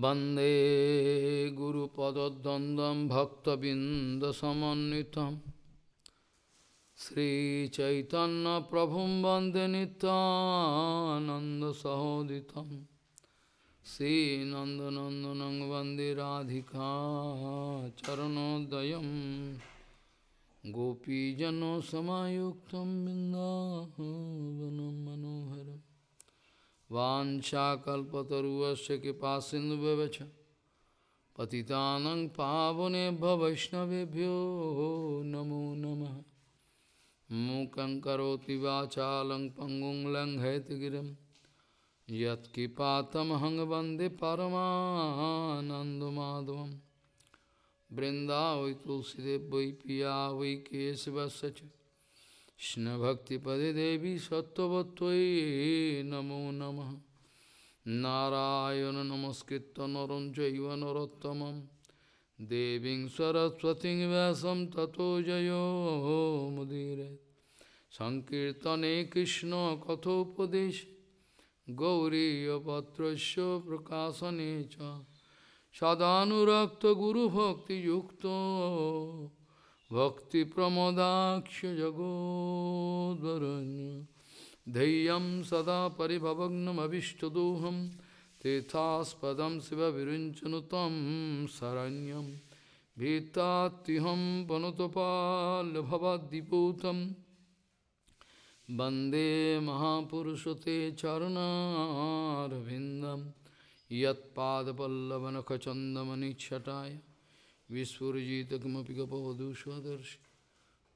Bande Guru Padadandam Bhaktabinda Samanitam Sri Chaitanya Prabhum Bande Nitananda Sahoditam Sri Nanda Nandanang Bande Radhika Charanodayam Gopijano Samayuktam Bindavanam Manoharam Vancha kalpataruvasya kipa sindhu bevacha patitanang pavane bhavaishnavebhyo namo namaha mukhaṁ karoti vācālaṁ pangung laṁ haitgiram yat kipātamahaṁ vande paramānanda madhavam brindāvai tulsideva vai piyāvai kesavasya ca Shna Bhakti Pade Devi Sattvatvai Namo Namaha Narayana Namaskritta Naram Chaiva Narottamam Devim Saraswatim Vyasam Tato Jayo Mudire Sankirtane Krishna Kathopadesh Gauriya Patrasya Prakasanecha Sadhanurakta Guru Bhakti Yukta Bhakti Pramodaksha Jagodvaranya Dhyam Sada Paribhavagnam Avishtadoham Tethaspadam Siva Virunchanutam Saranyam Bhitatiham Panutapal Bhavadiputam Bande Mahapurushote Charana Ravindam Yat Padapallavanakachandamani Chataya Vishpurjita Kamapikapadushvadarshi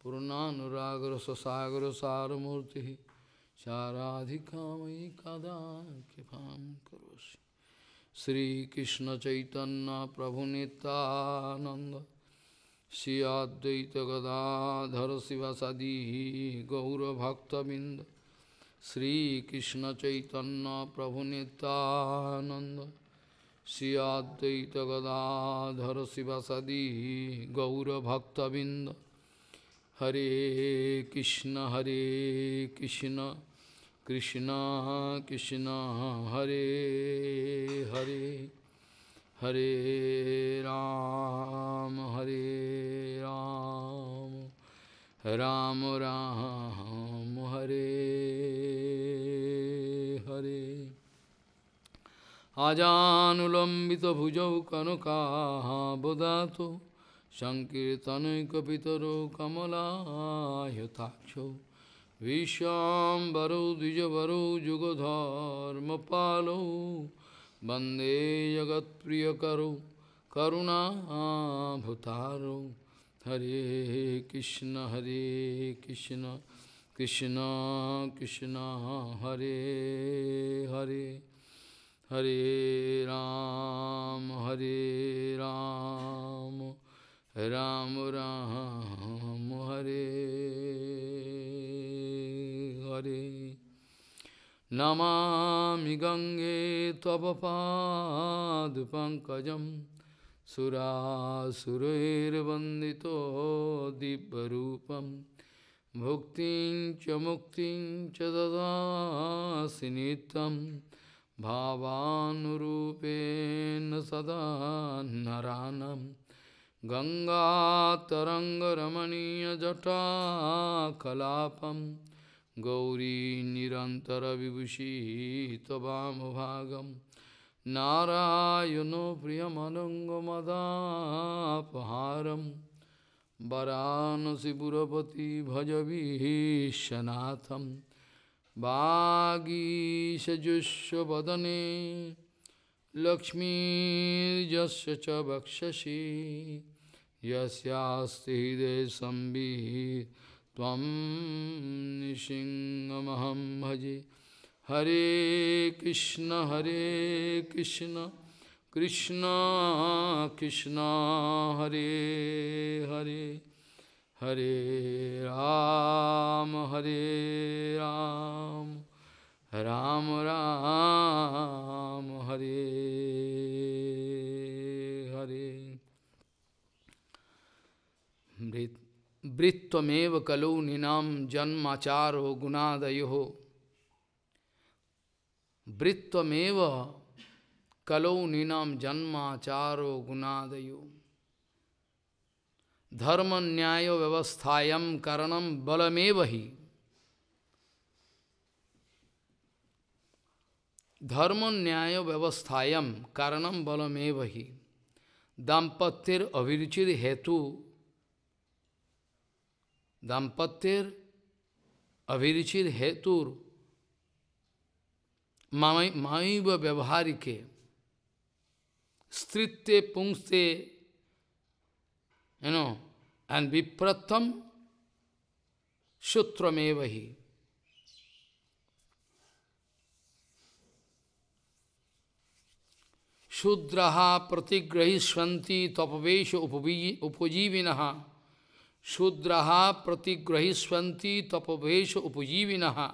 Purananuragra Sasagra Saramurti Charadhikamai Kada Kipam Karoshi Sri Krishna Chaitanya Prabhunitananda Sri Advaita Gadadhar Sivasadi Gaura Bhaktavinda Sri Krishna Chaitanya Prabhunitananda Sri Advaita Gadadhar Sivasadi Gaura Bhaktavinda Hare Krishna Hare Krishna Krishna Krishna Hare Hare Hare Ram Hare Ram Ram Ram Hare Hare Ajanulambita bhujau kanukaha bodhato Sankirtanai kapitaro kamala yataksho Vishwambaro dijavaro jugodharma palo Bande jagat priyakaro karuna bhutaro Hare Krishna Hare Krishna Krishna Krishna Hare Hare Hare Ram Hare Ram Ram Ram Hare Hare Namami Gange Tava Pad Pankajam Surasurair Vandito Dibbarupam Bhuktin Cha Muktin Cha Dadasinitam Bhavanurupen sada naranam Ganga taranga ramaniya jata kalapam Gauri nirantara vibushi tabam bhagam Narayano priyamananga madapaharam Varanasi burapati bhajavishanatham Bhagi sajusya badane Lakshmi jasya cha bhakshashi Yasyasti hide sambhi Tvam nishingamaham bhaji Hare Krishna Hare Krishna Krishna Krishna Hare Hare Hare Ram Hare Ram Ram Ram Hare Hare Brittameva kalu ninam janmacharo gunadayoho Brittameva कलो नीनम जन्माचारो गुणादयो धर्म न्याय व्यवस्थायां करणम बलमेव हि। धर्म न्याय व्यवस्थायां करणम बलमेव हि दाम्पत्येर अभिरुचिर हेतु माइव व्यवहारिके स्त्रित्ते पुंस्ते and vipratam sutramevahi. Shudraha pratigrahisvanti tapavesha upajivinaha. Shudraha pratigrahisvanti tapavesha upajivinaha.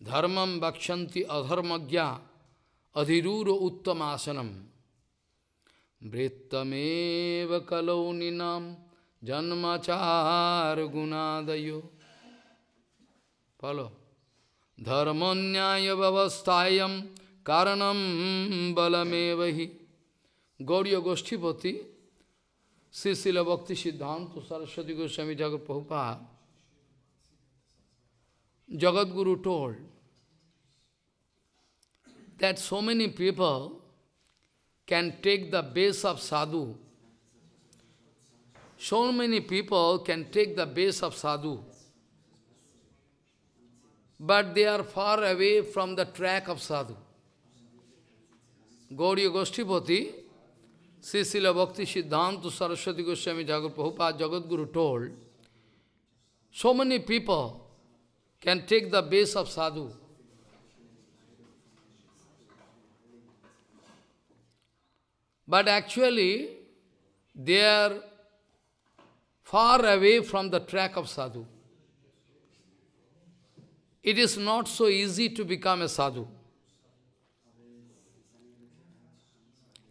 Dharmam bhakshanti adharmagya adhiruro uttamasanam. वृत्तमेव कलौ निनाम जन्माचार गुणादयो फलो धर्मन्याय व्यवस्थायां कारणं बलमेव हि। गौड़ीय गोष्ठीपति श्री शिल भक्ति सिद्धांत सरस्वती गोस्वामी जगत Prabhupada Jagadguru told that so many people can take the base of sadhu. So many people can take the base of sadhu, but they are far away from the track of sadhu. Gauriya Goshtipati, Sri Srila Bhakti Siddhanta Saraswati Goswami Jagat Prabhupada Jagadguru told, so many people can take the base of sadhu, but actually they are far away from the track of sadhu. It is not so easy to become a sadhu.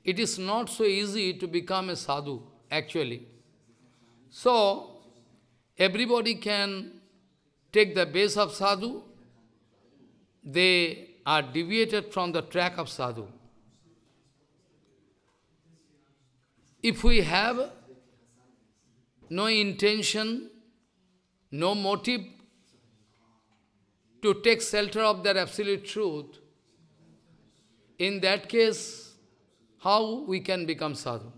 It is not so easy to become a sadhu, actually. So, everybody can take the base of sadhu. They are deviated from the track of sadhu. If we have no intention, no motive to take shelter of that absolute truth, in that case, how we can become sadhu?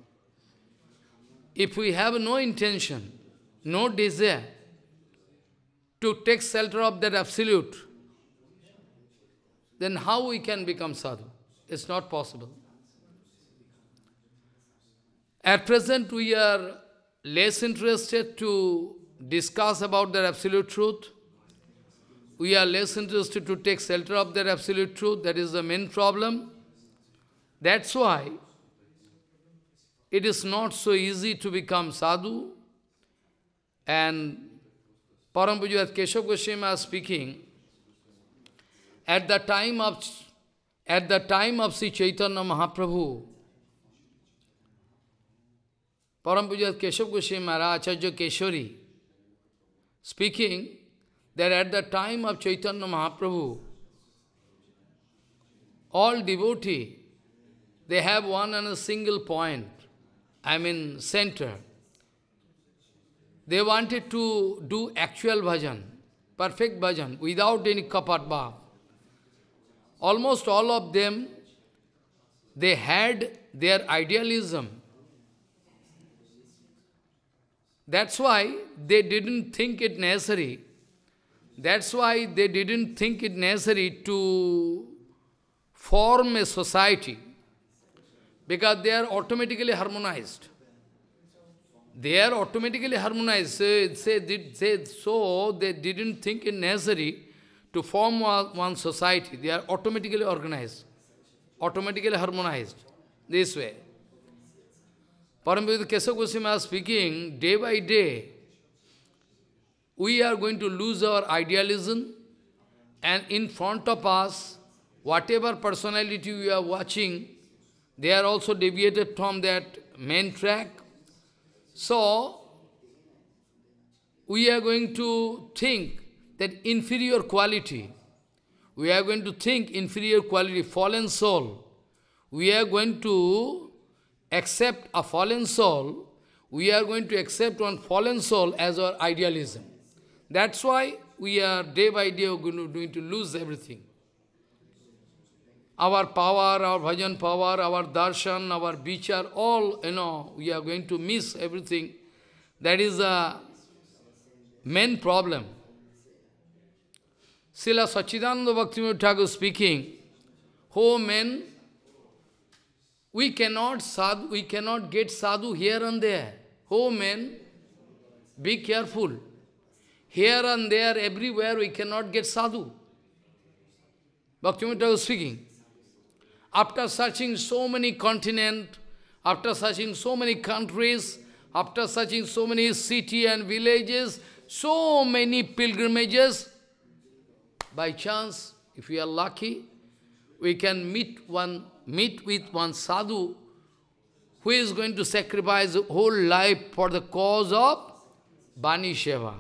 If we have no intention, no desire to take shelter of that absolute, then how we can become sadhu? It's not possible. At present, we are less interested to discuss about the absolute truth. We are less interested to take shelter of the absolute truth. That is the main problem. That's why it is not so easy to become sadhu. And Param Pujya Keshav Goswami is speaking. At the time of Sri Chaitanya Mahaprabhu, Param Pujya Keshav Goswami Maharaj Acharya Keshori speaking that at the time of Chaitanya Mahaprabhu, all devotees, they have one and a single point, center. They wanted to do actual bhajan, perfect bhajan, without any kapat bhav. Almost all of them, they had their idealism. That's why they didn't think it necessary. That's why they didn't think it necessary to form a society, because they are automatically harmonized. So they didn't think it necessary to form one society. They are automatically organized, automatically harmonized this way. Paramvita Keshav Goswami is speaking, day by day, we are going to lose our idealism, and in front of us, whatever personality we are watching, they are also deviated from that main track. So, we are going to think that inferior quality, we are going to think inferior quality, fallen soul. We are going to accept a fallen soul. We are going to accept one fallen soul as our idealism. That's why we are day by day going to lose everything. Our power, our bhajan power, our darshan, our vichar, all, we are going to miss everything. That is the main problem. Srila Sachidananda Bhaktivinoda Thakur speaking, "Ho men, we cannot get sadhu here and there. Ho men, be careful. Here and there, everywhere, we cannot get sadhu." Bhaktivinoda Thakur speaking. After searching so many continents, after searching so many countries, after searching so many cities and villages, so many pilgrimages, by chance, if we are lucky, we can meet with one sadhu who is going to sacrifice his whole life for the cause of Bani Seva.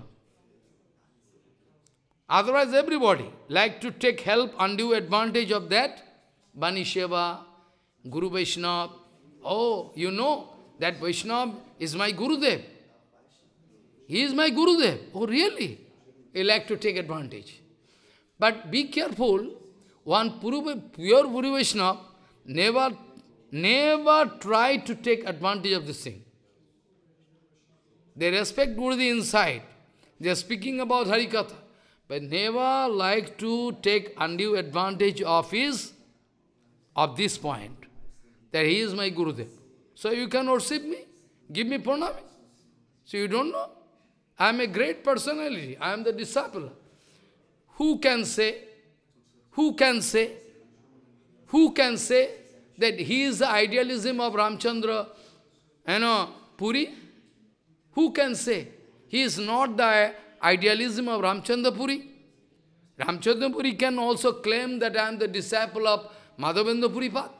Otherwise, everybody like to take help, undue advantage of that. Bani Seva, Guru Vaishnava. Oh, you know that Vaishnava is my Gurudev. He is my Gurudev. Oh, really? He likes to take advantage. But be careful. One pure Guru Vaishnava never try to take advantage of this thing. They respect Gurudev inside. They are speaking about Harikatha. But never like to take undue advantage of his of this point, that he is my Gurudev. So you can worship me, give me pranami. So you don't know? I am a great personality, I am the disciple. Who can say that he is the idealism of Ramachandra, Puri? Who can say he is not the idealism of Ramachandra Puri? Ramachandra Puri can also claim that I am the disciple of Madhavendra Puripat.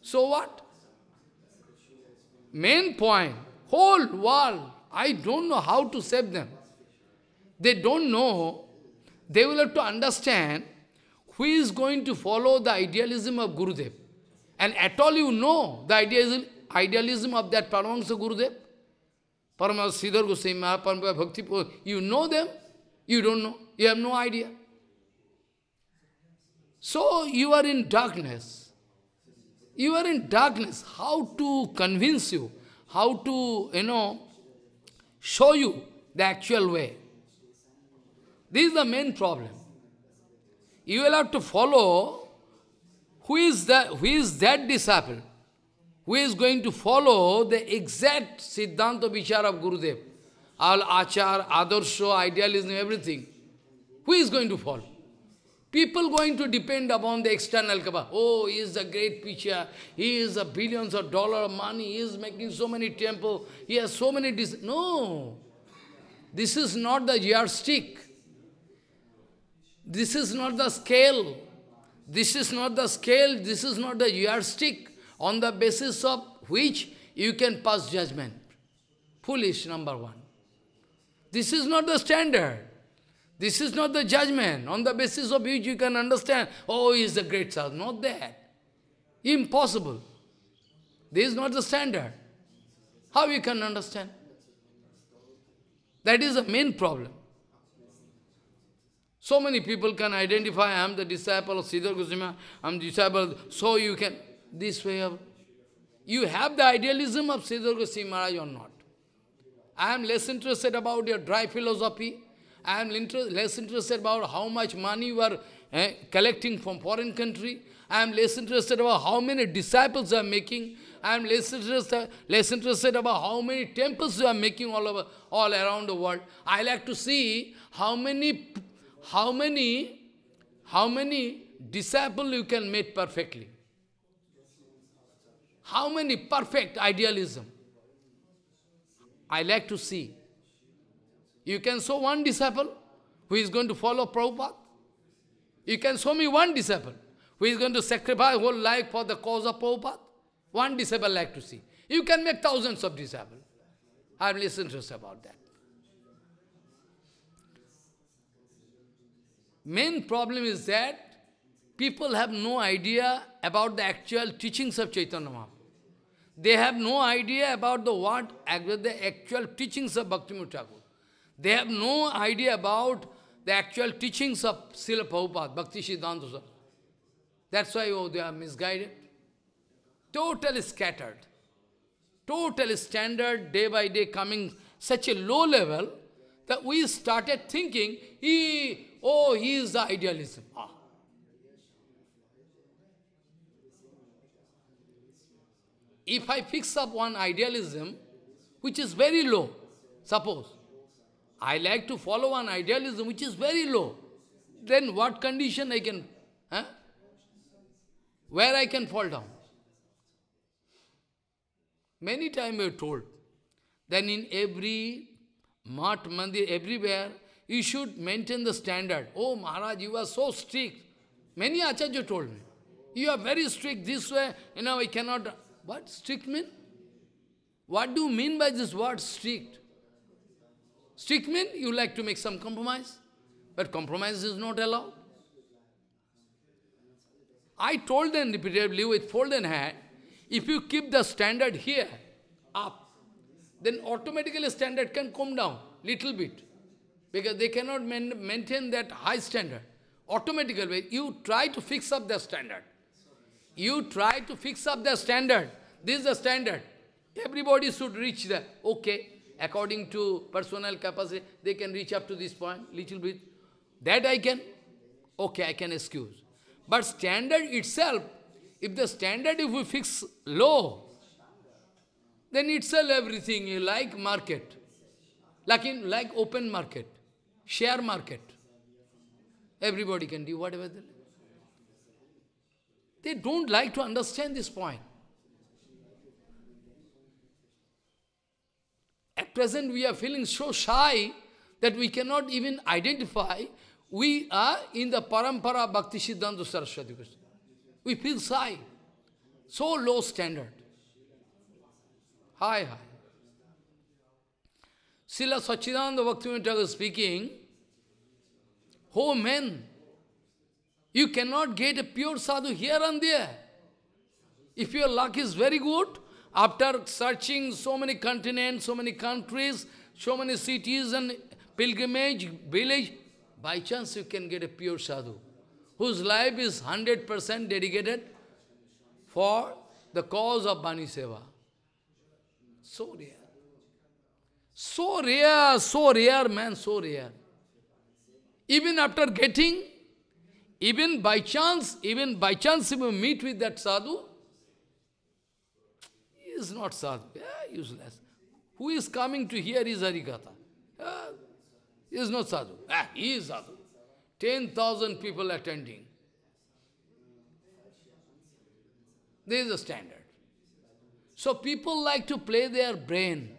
So what? Main point, whole world, I don't know how to save them. They don't know. They will have to understand who is going to follow the idealism of Gurudev. And at all you know the idealism of that Paramahansa Gurudev. Paramahansa Siddhar Gosain, Mahaprabhu, Bhakti, you know them? You don't know. You have no idea. So you are in darkness. You are in darkness. How to convince you? How to, show you the actual way? This is the main problem. You will have to follow who is that disciple who is going to follow the exact Siddhanta Vichara of Gurudev. All achar, adarsha, idealism, everything. Who is going to follow? People going to depend upon the external cover. Oh, he is a great preacher. He is a billions of dollars of money. He is making so many temples. He has so many... No. This is not the yardstick. This is not the scale. This is not the scale. This is not the yardstick on the basis of which you can pass judgment. Foolish, number one. This is not the standard. This is not the judgment on the basis of which you can understand, oh, he is a great sadhu. Not that. Impossible. This is not the standard. How you can understand? That is the main problem. So many people can identify, I am the disciple of Siddhar Goswami, I am the disciple, so you can, this way of, you have the idealism of Siddhar Goswami Maharaj or not. I am less interested about your dry philosophy. I am less interested about how much money you are collecting from foreign country. I am less interested about how many disciples you are making. I am less interested about how many temples you are making all around the world. I like to see how many disciples you can make perfectly. How many perfect idealism? I like to see. You can show one disciple who is going to follow Prabhupada. You can show me one disciple who is going to sacrifice whole life for the cause of Prabhupada. One disciple I like to see. You can make thousands of disciples. I am less interested about that. Main problem is that People have no idea about the actual teachings of Chaitanya Mahaprabhu. They have no idea about the actual teachings of Bhaktivinoda Thakur. They have no idea about the actual teachings of Srila Prabhupada, Bhakti Siddhanta Saraswati. That's why they are misguided. Totally scattered. Totally standard, day by day coming such a low level that we started thinking, he is the idealism. Ah. If I fix up one idealism, which is very low, suppose, I like to follow one idealism which is very low, then what condition I can, where I can fall down? Many times we are told, then in every mart, mandir, everywhere, you should maintain the standard. Oh Maharaj, you are so strict. Many Acharya told me, you are very strict this way, I cannot. What strict mean? What do you mean by this word strict? Strict mean you like to make some compromise, but compromise is not allowed. I told them repeatedly with folded hand, if you keep the standard here, up, then automatically standard can come down, little bit. Because they cannot maintain that high standard. Automatically, you try to fix up the standard. You try to fix up the standard. This is the standard. Everybody should reach that. Okay, according to personal capacity, they can reach up to this point, little bit. That I can, okay, I can excuse. But standard itself, if the standard, if we fix low, then it sells everything, like market. Like open market, share market. Everybody can do whatever they like. They don't like to understand this point. At present, we are feeling so shy that we cannot even identify we are in the parampara Bhakti Siddhanta Saraswati. We feel shy. So low standard. High. Srila Satchidananda Bhaktivinoda Thakur speaking, oh men, you cannot get a pure sadhu here and there. If your luck is very good, after searching so many continents, so many countries, so many cities and pilgrimage, village, by chance you can get a pure sadhu, whose life is 100% dedicated for the cause of Bani Seva. So rare. So rare, man. Even after getting, even by chance, if you meet with that sadhu, he is not sadhu, useless. Who is coming to hear his Harikatha? He is not sadhu, he is sadhu. 10,000 people attending. This is the standard. So people like to play their brain.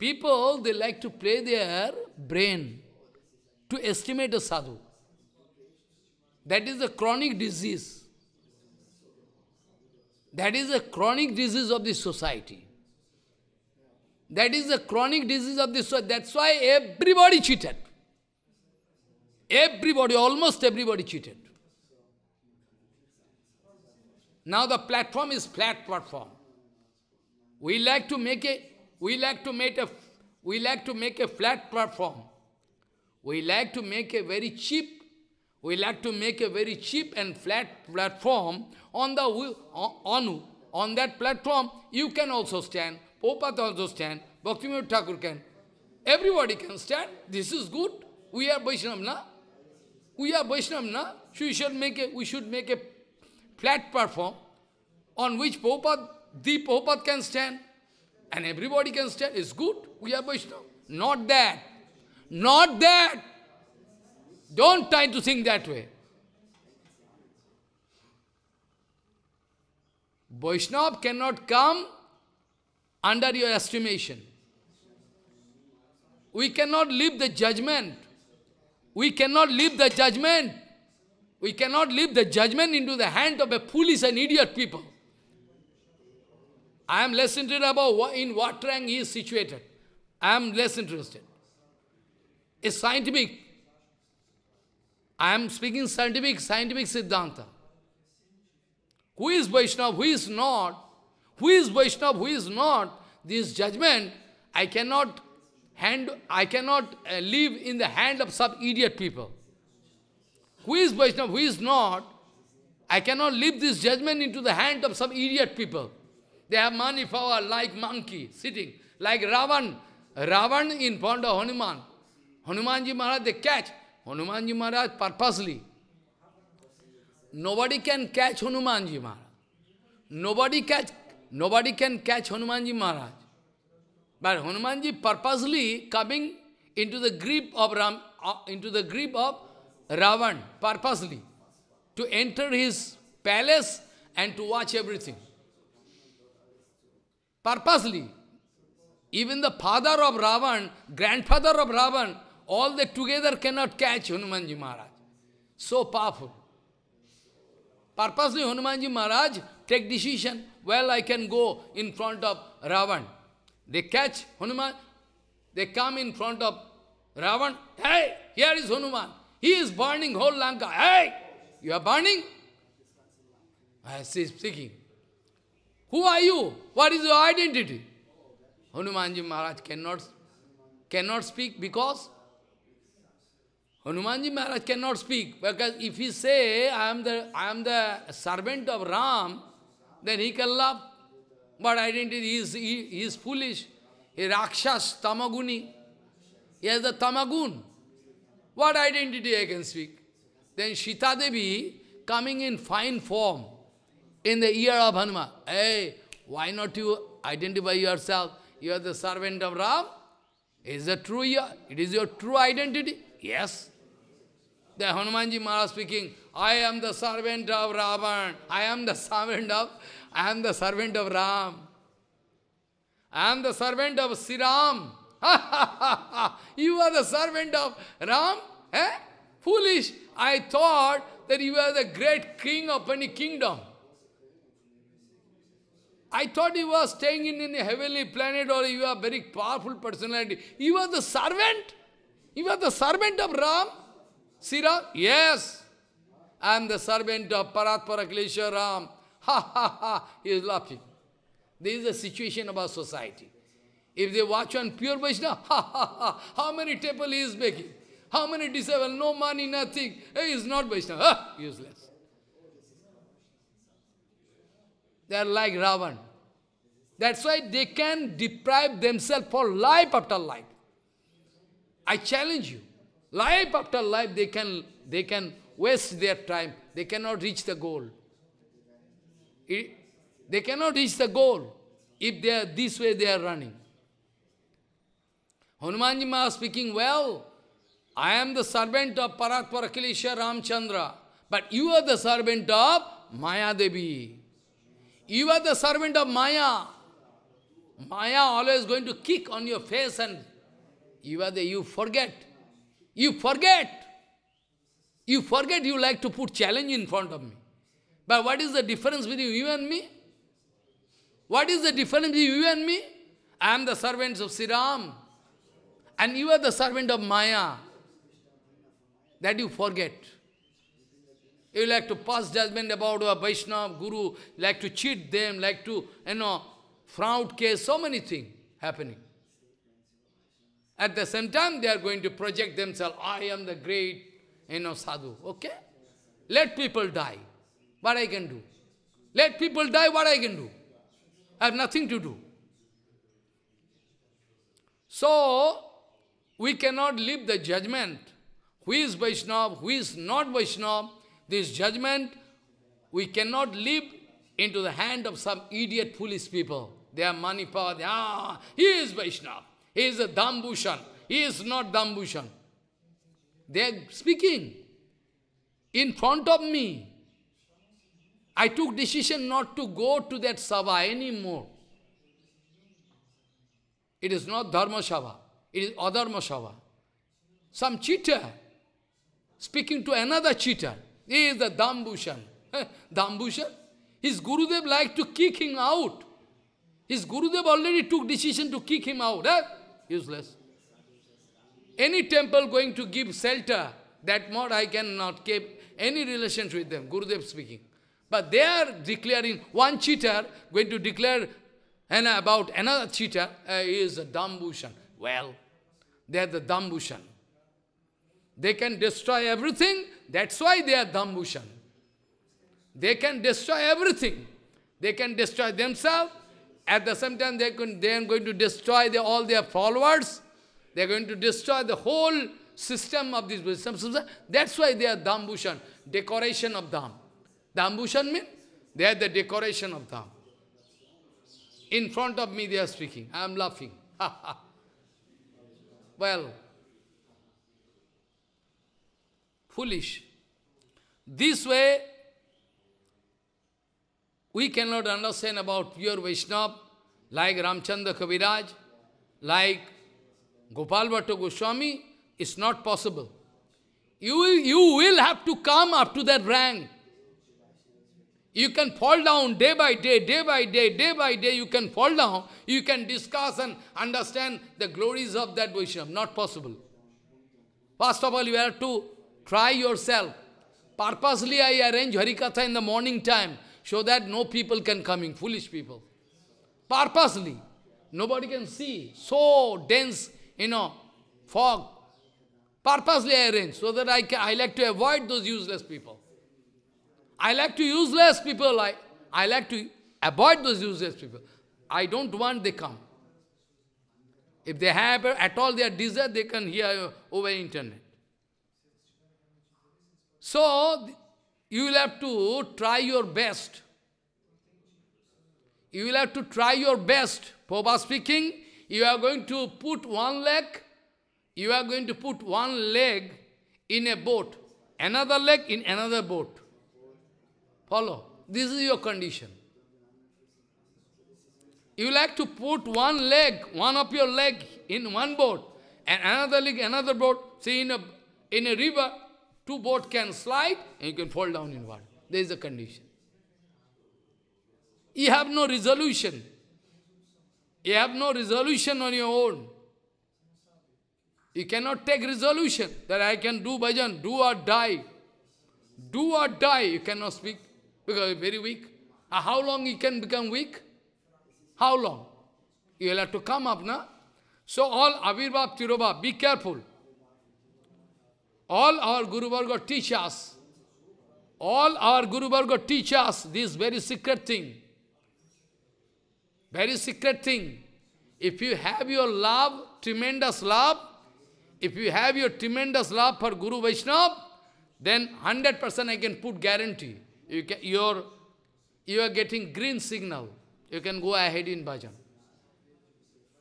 To estimate a sadhu. That is a chronic disease. That is a chronic disease of this society. That's why everybody cheated. Almost everybody cheated. Now the platform is flat platform. We like to make a flat platform. We like to make a very cheap and flat platform. On that platform, you can also stand. Prabhupada also stand. Bhaktivinoda Thakur can. Everybody can stand. This is good. We are Vaishnava, na? So we should make a flat platform on which Prabhupada, the Prabhupada can stand. And everybody can stand. It's good. We are Vaishnava. Not that. Don't try to think that way. Vaishnava cannot come under your estimation. We cannot leave the judgment. We cannot leave the judgment into the hand of a foolish and idiot people. I am less interested about in what rank he is situated. I am less interested. It's scientific. I am speaking scientific Siddhanta. Who is Vaishnava, who is not? Who is Vaishnava, who is not? This judgment I cannot leave in the hand of some idiot people. Who is Vaishnava, who is not? I cannot leave this judgment into the hand of some idiot people. They have money power like monkey sitting, like Ravan. Ravan in front of Hanuman. Hanumanji Maharaj, they catch. Hanumanji Maharaj purposely. Nobody can catch Hanumanji Maharaj. Nobody can catch Hanumanji Maharaj. But Hanumanji purposely coming into the grip of Ravan, purposely to enter his palace and to watch everything. Purposely. Even the father of Ravan, grandfather of Ravan, all they together cannot catch Hanumanji Maharaj. So powerful. Purposely Hanumanji Maharaj take decision, well, I can go in front of Ravan. They catch Hanuman, they come in front of Ravan, hey, here is Hanuman. He is burning whole Lanka. Hey, you are burning? She is speaking. Who are you? What is your identity? Hanumanji Maharaj cannot speak because Hanumanji Maharaj cannot speak, because if he say I am the servant of Ram, then he can laugh. But identity is he is foolish. He rakshas tamaguni. He has the tamagun. What identity I can speak? Then Sita Devi coming in fine form in the ear of Hanuman. Hey, why not you identify yourself? You are the servant of Ram. Is that true? It is your true identity? Yes. The Hanumanji Maharaj speaking, I am the servant of Ravan. I am the servant of Ram. I am the servant of Sri Ram. You are the servant of Ram? Eh? Foolish. I thought that you are the great king of any kingdom. I thought you were staying in any heavenly planet, or you are a very powerful personality. You are the servant? You are the servant of Ram? Sri Ram? Yes. I am the servant of Paratpara Klesha Ram. Ha ha ha. He is laughing. This is the situation of our society. If they watch on pure Vaishnava, ha ha ha. How many table he is making? How many disabled? No money, nothing. He is not Vaishnava. Ah, useless. They are like Ravan. That's why they can deprive themselves for life after life. I challenge you. Life after life they can waste their time. They cannot reach the goal. They cannot reach the goal if they are this way they are running. Hanumanji Maharaj speaking, well, I am the servant of Paratpara Akhilesh Ramchandra, but you are the servant of Maya Devi. You are the servant of Maya. Maya always going to kick on your face, and you forget. You like to put challenge in front of me. But what is the difference between you and me? What is the difference between you and me? I am the servant of Sri Ram, and you are the servant of Maya. That you forget. You like to pass judgment about a Vaishnava guru, like to cheat them, like to, fraud case, so many things happening. At the same time, they are going to project themselves, I am the great, sadhu. Okay? Let people die. What I can do? Let people die, what I can do? I have nothing to do. So, we cannot leave the judgment. Who is Vaishnava, who is not Vaishnava? This judgment, we cannot leave into the hand of some idiot, foolish people. They have money, power. He is Vaishnava. He is a Dambushan. He is not Dambushan. They are speaking in front of me. I took decision not to go to that Sabha anymore. It is not Dharma Sabha. It is Adharma Sabha. Some cheater speaking to another cheater. He is the Dambushan. Dambushan? His Gurudev likes to kick him out. His Gurudev already took decision to kick him out. Eh? Useless. Any temple going to give shelter That mode I cannot keep any relation with them, Gurudev speaking. But they are declaring, one cheater going to declare about another cheater is a Dambushan. Well, they are the Dambushan. They can destroy everything, that's why they are Dambushan. They can destroy everything. They can destroy themselves. At the same time, they are going to destroy all their followers. They are going to destroy the whole system of this Buddhism. That's why they are Dambushan, decoration of Dham. Dambushan means they are the decoration of Dham. In front of me they are speaking. I am laughing. Well, foolish. This way, we cannot understand about pure Vaishnava, like Ramachandra Kaviraj, like Gopal Bhatta Goswami. It's not possible. You will have to come up to that rank. You can fall down day by day, day by day, day by day. You can fall down. You can discuss and understand the glories of that Vaishnava. Not possible. First of all, you have to try yourself. Purposely, I arrange Harikatha in the morning time, so that no people can come in, foolish people. Purposely. Nobody can see. So dense, fog. Purposely I arrange, so that I like to avoid those useless people. I like to avoid those useless people. I don't want they come. If they have at all their desire, they can hear over internet. So, you will have to try your best. You will have to try your best. Prabhupada speaking, you are going to put one leg, in a boat, another leg in another boat. Follow? This is your condition. You will have to put one leg, one of your leg in one boat, and another leg another boat. See, in a river, two boats can slide and you can fall down in water. There is a condition. You have no resolution. You have no resolution on your own. You cannot take resolution that I can do bhajan, do or die. Do or die, you cannot speak because you are very weak. How long you can become weak? How long? You will have to come up, na? So all Avirbhav, Tirobhav, be careful. All our Guru Varga teach us. This very secret thing. If you have your love, tremendous love, for Guru Vaishnava, then 100% I can put guarantee. You are getting green signal. You can go ahead in bhajan.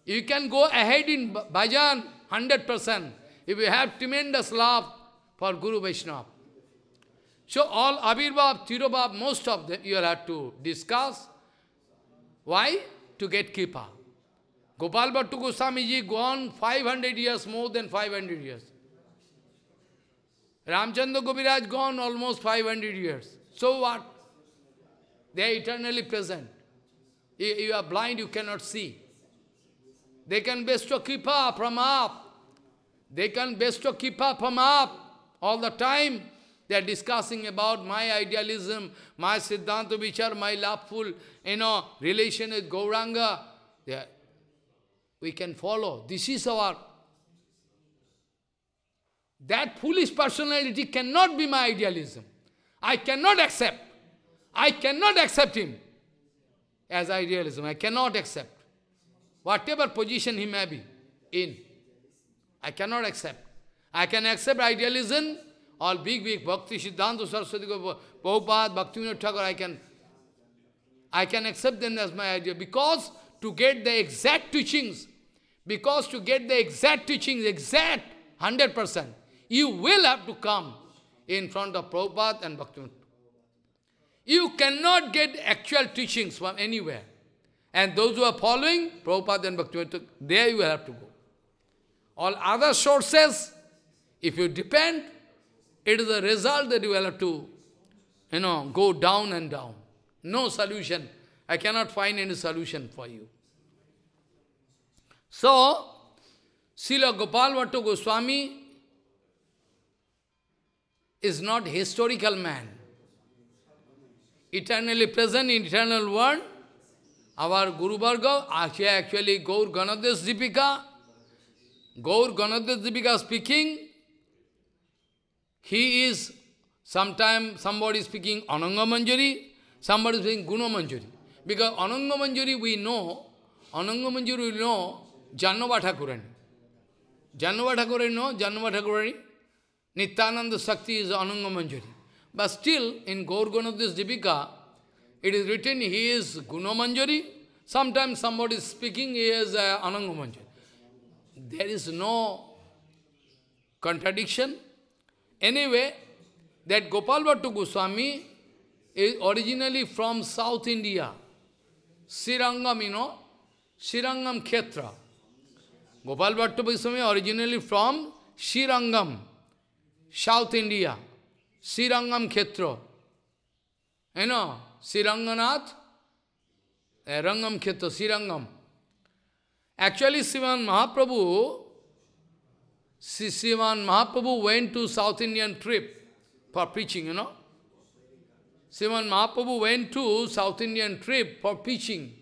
You can go ahead in bhajan 100%. If you have tremendous love for Guru Vaishnava. So all Avirbhav, Tirobhav, most of them you will have to discuss. Why? To get Kripa. Gopal Bhatta Goswami Ji gone 500 years, more than 500 years. Ramachandra Kaviraj gone almost 500 years. So what? They are eternally present. You are blind, you cannot see. They can bestow Kripa from up. All the time. They are discussing about my idealism, my Siddhanta Vichar, my loveful, relation with Gauranga. We can follow. This is our... That foolish personality cannot be my idealism. I cannot accept. Him as idealism. I cannot accept. Whatever position he may be in. I cannot accept. I can accept idealism or big Bhakti Siddhanta Saraswati, Prabhupada, Bhakti Thakur. I can accept them as my idea, because to get the exact teachings, exact 100%, you will have to come in front of Prabhupada and Bhakti. You cannot get actual teachings from anywhere. And those who are following Prabhupada and Bhakti, there you will have to go. All other sources, if you depend, it is the result that you will have to, go down and down. No solution. I cannot find any solution for you. So, Srila Gopal Bhatta Goswami is not historical man. Eternally present in eternal world, our Guru Bhargava, actually Gaur Ganadhas Deepika, Gaur Ganadhas Deepika speaking, he is, sometimes somebody speaking Ananga Manjari, somebody speaking Guna Manjari. Because Ananga Manjari we know, Jannava Thakurani. Jannava Thakurani. Nityananda Shakti is Ananga Manjari. But still, in Gaur Ganadhas Deepika, it is written he is Guna Manjari. Sometimes somebody is speaking he is Ananga Manjari. There is no contradiction. Anyway, that Gopal Bhatta Goswami is originally from South India. Shrirangam, Shrirangam Khetra. Gopal Bhatta Goswami originally from Shrirangam, South India. Shrirangam Khetra. Sriranganath, Rangam Khetra, Srirangam. Actually, Sriman Mahaprabhu went to South Indian trip for preaching, Sriman Mahaprabhu went to South Indian trip for preaching.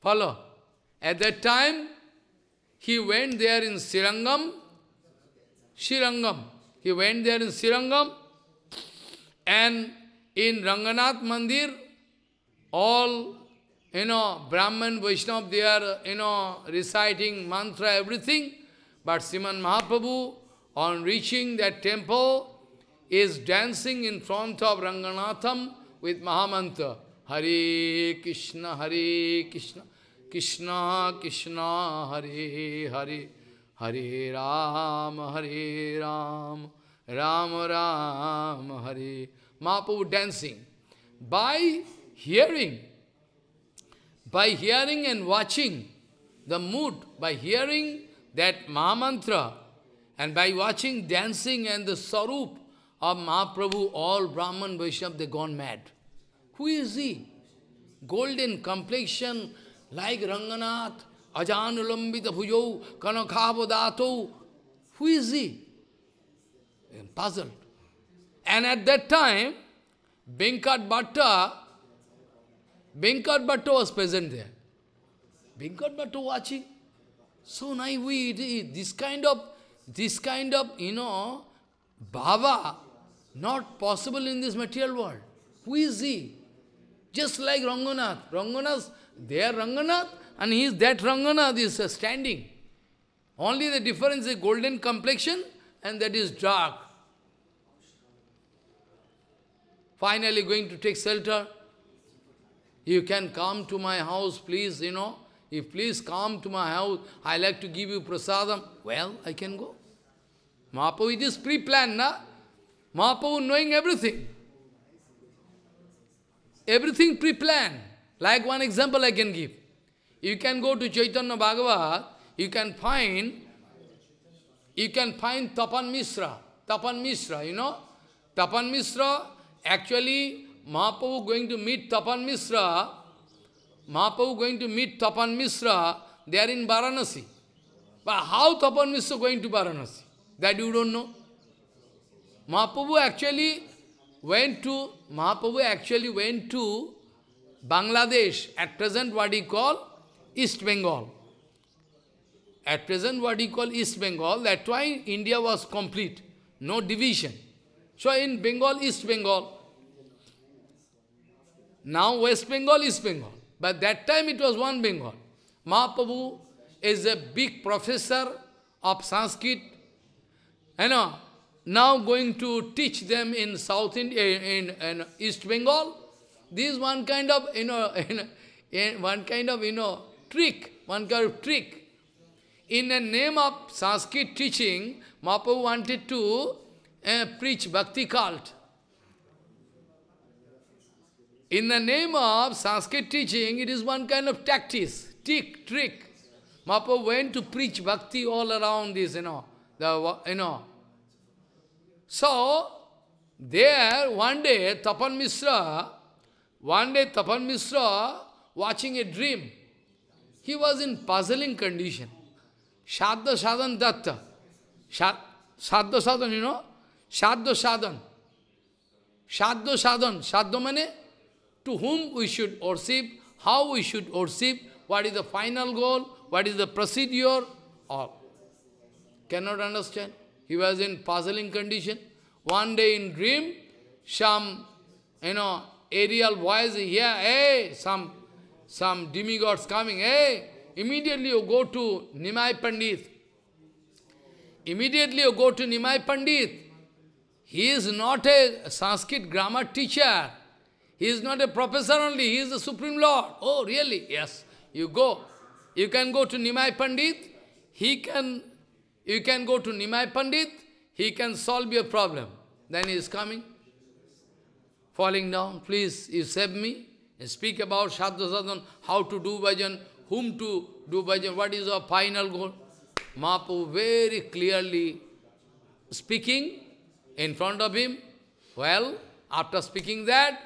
Follow? At that time, he went there in Srirangam. He went there in Srirangam, and in Ranganath Mandir, all, Brahman, Vaishnava, they are, reciting mantra, everything. But Sriman Mahaprabhu, on reaching that temple, is dancing in front of Ranganatham with Mahamantra. Hare Krishna, Hare Krishna, Krishna Krishna, Hare Hare, Hare Ram, Hare Ram, Ram Ram, Hare. Mahaprabhu dancing. By hearing and watching the mood, by hearing that Mahamantra, and by watching dancing and the Sarup of Mahaprabhu, all Brahman, Vaishnava, they gone mad. Who is he? Golden complexion, like Ranganath, Ajanulambita Bhujau, Kanakhavadato. Who is he? I'm puzzled. And at that time, Venkat Bhatta was present there. Venkat Bhatta watching. So now this kind of, bhava, not possible in this material world. Who is he? Just like Ranganath. Ranganath, and he is that Ranganath is standing. Only the difference is golden complexion, and that is dark. Finally going to take shelter. You can come to my house, please, If please come to my house, I like to give you prasadam. Well, I can go. Mahaprabhu, it is pre-planned, na? Mahaprabhu knowing everything. Everything pre-planned. Like one example I can give. You can go to Chaitanya Bhagavat, you can find Tapan Misra. Tapan Misra, actually, Mahaprabhu going to meet Tapan Misra. They are in Varanasi. But how Tapan Misra going to Varanasi? That you don't know. Mahaprabhu actually went to Bangladesh, at present what he call East Bengal. That's why India was complete, no division. So in Bengal, East Bengal. Now West Bengal, East Bengal. But that time it was one Bengal. Mahaprabhu is a big professor of Sanskrit. Now going to teach them in South India, in East Bengal. This is one kind of, trick, In the name of Sanskrit teaching, Mahaprabhu wanted to preach bhakti cult. In the name of Sanskrit teaching, it is one kind of tactics, trick. Mahaprabhu went to preach bhakti all around this, So, there, one day Tapan Misra, watching a dream, he was in puzzling condition. Shadda Sadhan Datta. Sadhu sadhan. Sadhu sadhan. Sadhu means to whom we should worship, how we should worship, what is the final goal, what is the procedure, all. Cannot understand. He was in puzzling condition. One day in dream, some, aerial voice here, hey, some demigods coming, hey, immediately you go to Nimai Pandit. Immediately you go to Nimai Pandit. He is not a Sanskrit grammar teacher. He is not a professor only, he is the Supreme Lord. Oh, really? Yes. You go. You can go to Nimai Pandit. You can go to Nimai Pandit. He can solve your problem. Then he is coming, falling down. Please, you save me. You speak about Shadha Sadhan, how to do bhajan, whom to do bhajan, what is our final goal. Mahaprabhu very clearly speaking in front of him. Well, after speaking that,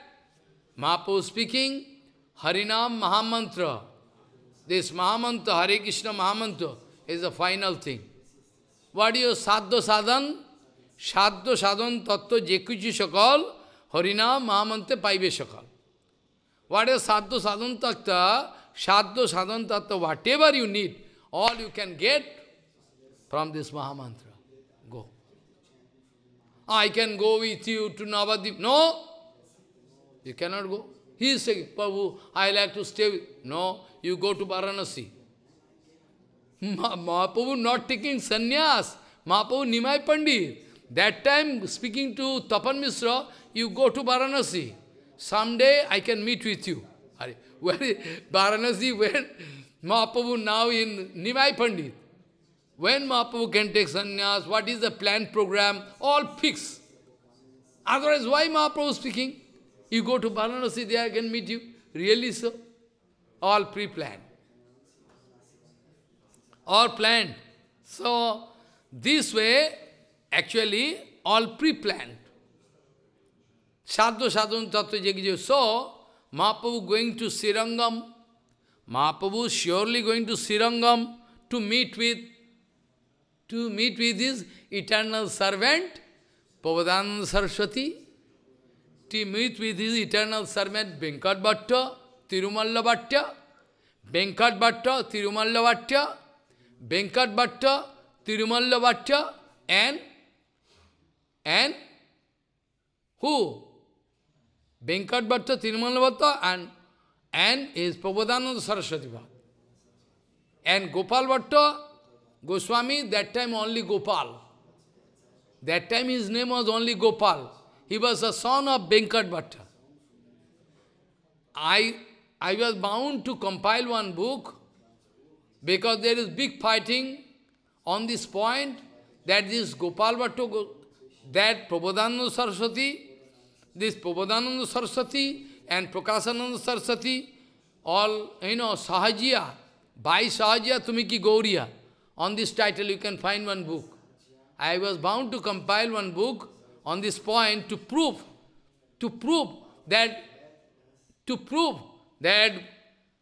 Mahaprabhu speaking Harinam Mahamantra. This Mahamantra, Hare Krishna Mahamantra, is the final thing. What is Sadhu Sadhan? Sadhu Sadhan Tattva Jekuchi Shakal, Harinam Mahamantra Paive Shakal. What is Sadhu Sadhan Tattva? Sadhu Sadhan Tattva, whatever you need, all you can get from this Mahamantra. Go. I can go with you to Navadip. No! You cannot go. He is saying, Prabhu, I like to stay with. No, you go to Varanasi. Mahaprabhu not taking sannyas. Mahaprabhu Nimai Pandit. That time speaking to Tapan Misra, you go to Varanasi. Someday I can meet with you. Where is Varanasi? Where? Mahaprabhu now in Nimai Pandit. When Mahaprabhu can take sannyas, what is the planned program, all fixed. Otherwise, why Mahaprabhu speaking? You go to Varanasi, there I can meet you. Really so? All pre-planned. All planned. So, this way, actually, all pre-planned. Sadhu sadhana tattva jagiju. So, Mahaprabhu going to Srirangam. Mahaprabhu surely going to Srirangam to meet with his eternal servant, Prabodhananda Saraswati, to meet with his eternal servant, Venkat Bhatta, Tirumalla Bhatta, Venkat Bhatta, Tirumalla Bhatta, Venkat Bhatta, Tirumalla Bhatta, and who? Venkat Bhatta, Tirumalla Bhatta, and is Prabodhananda Saraswati Bhatta. And Gopal Bhatta Goswami, that time only Gopal. That time his name was only Gopal. He was a son of Venkat Bhatta. I was bound to compile one book because there is big fighting on this point that this Gopal Bhatta, that Prabodhananda Saraswati, this Prabodhananda Saraswati and Prakashananda Saraswati, all, Sahajiya, by Sahajiya Tumiki Gauriya. On this title you can find one book. I was bound to compile one book on this point to prove that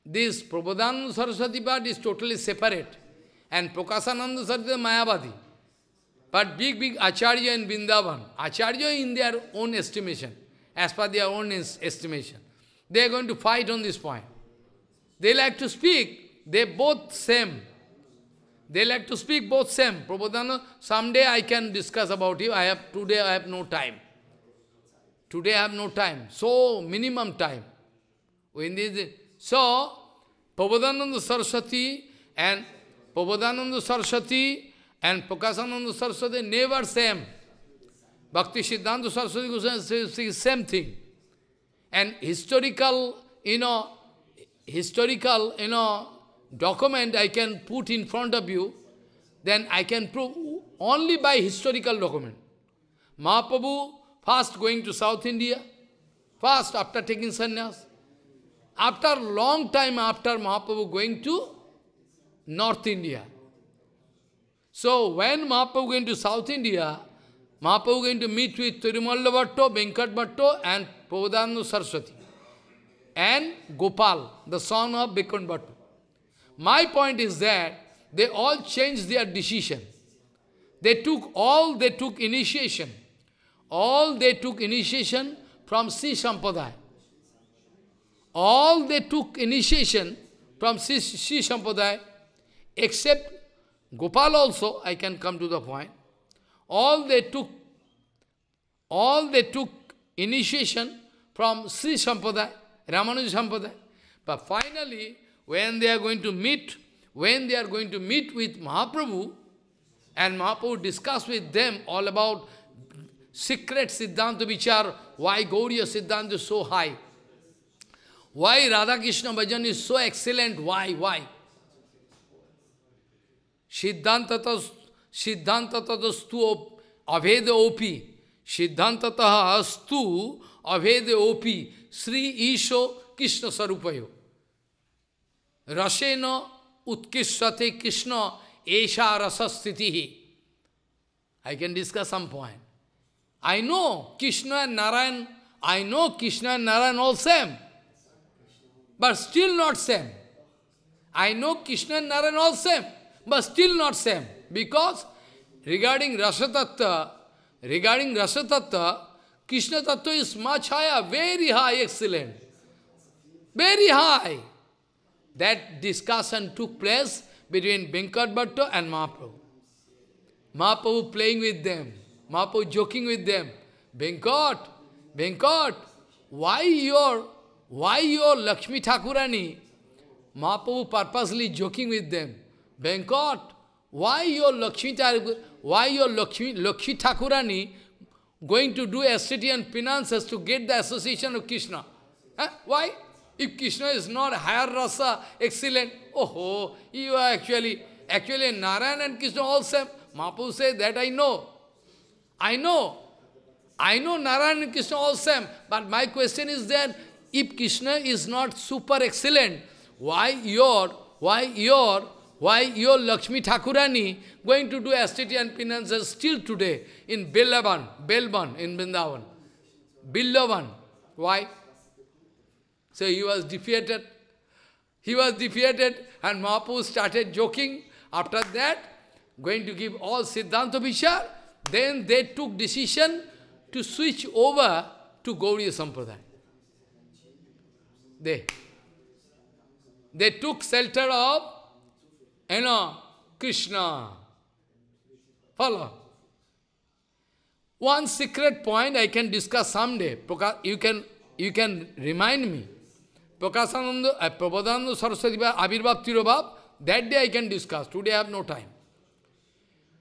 this Prabodhananda Saraswati Bhatt is totally separate and Prakashananda Saraswati is Mayavadi. But big Acharya in Bindavan, Acharya in their own estimation, as per their own estimation. They are going to fight on this point. They like to speak, they both same. They like to speak both same. Prabodhananda, someday I can discuss about you. Today I have no time. Today I have no time. So, minimum time. So, Prabodhananda Saraswati and Prakashananda Saraswati never same. Bhakti Siddhanta Saraswati Goswami same thing. And historical document I can put in front of you, then I can prove only by historical document. Mahaprabhu first going to South India, first after taking sannyas. After long time after Mahaprabhu going to North India. So when Mahaprabhu going to South India, Mahaprabhu going to meet with Tirumalla Bhatta, Venkat Bhatta and Prabodhananda Saraswati and Gopal, the son of Venkat Bhatta. My point is that they all changed their decision. They took initiation All they took initiation from Sri Sampradaya. All they took initiation from Sri Sampradaya, except Gopal also, I can come to the point. All they took initiation from Sri Sampradaya, Ramanuja Sampradaya. But finally, when they are going to meet with Mahaprabhu, and Mahaprabhu discuss with them all about secret Siddhanta Vichar, why Gauriya Siddhanta is so high, why Radha Krishna Bhajan is so excellent, why? Siddhantata stu aveda opi, Siddhantata stu aveda opi, Sri Isho Krishna Sarupayo. Rasena utkishate Krishna esha rasasthitihi. I can discuss some point. I know Krishna and Narayan, all same. But still not same. I know Krishna and Narayan all same, but still not same. Because regarding Rasa Tattva, Krishna Tattva is much higher, very high, excellent. Very high. That discussion took place between Venkat Bhatta and Mahaprabhu. Mahaprabhu playing with them. Mahaprabhu joking with them. Venkat, why your Lakshmi Thakurani? Mahaprabhu purposely joking with them. Venkat, why your Lakshmi Thakurani going to do asceticism and penances to get the association of Krishna? Huh? Why? If Krishna is not higher rasa, excellent, you are actually Narayana and Krishna all same. Mahaprabhu says that I know Narayana and Krishna all same, but my question is that if Krishna is not super excellent, why your Lakshmi Thakurani going to do asceticism and penances still today in Bindavan, in Bindavan? Bindavan. Why? So he was defeated, and Mahaprabhu started joking. After that, going to give all Siddhanta Vichar, then they took decision to switch over to Gauriya Sampradaya. They took shelter of, Krishna. Follow. One secret point I can discuss someday. You can remind me. Prabodhananda Saraswati Abhirbhav Tirobhav, that day I can discuss. Today I have no time.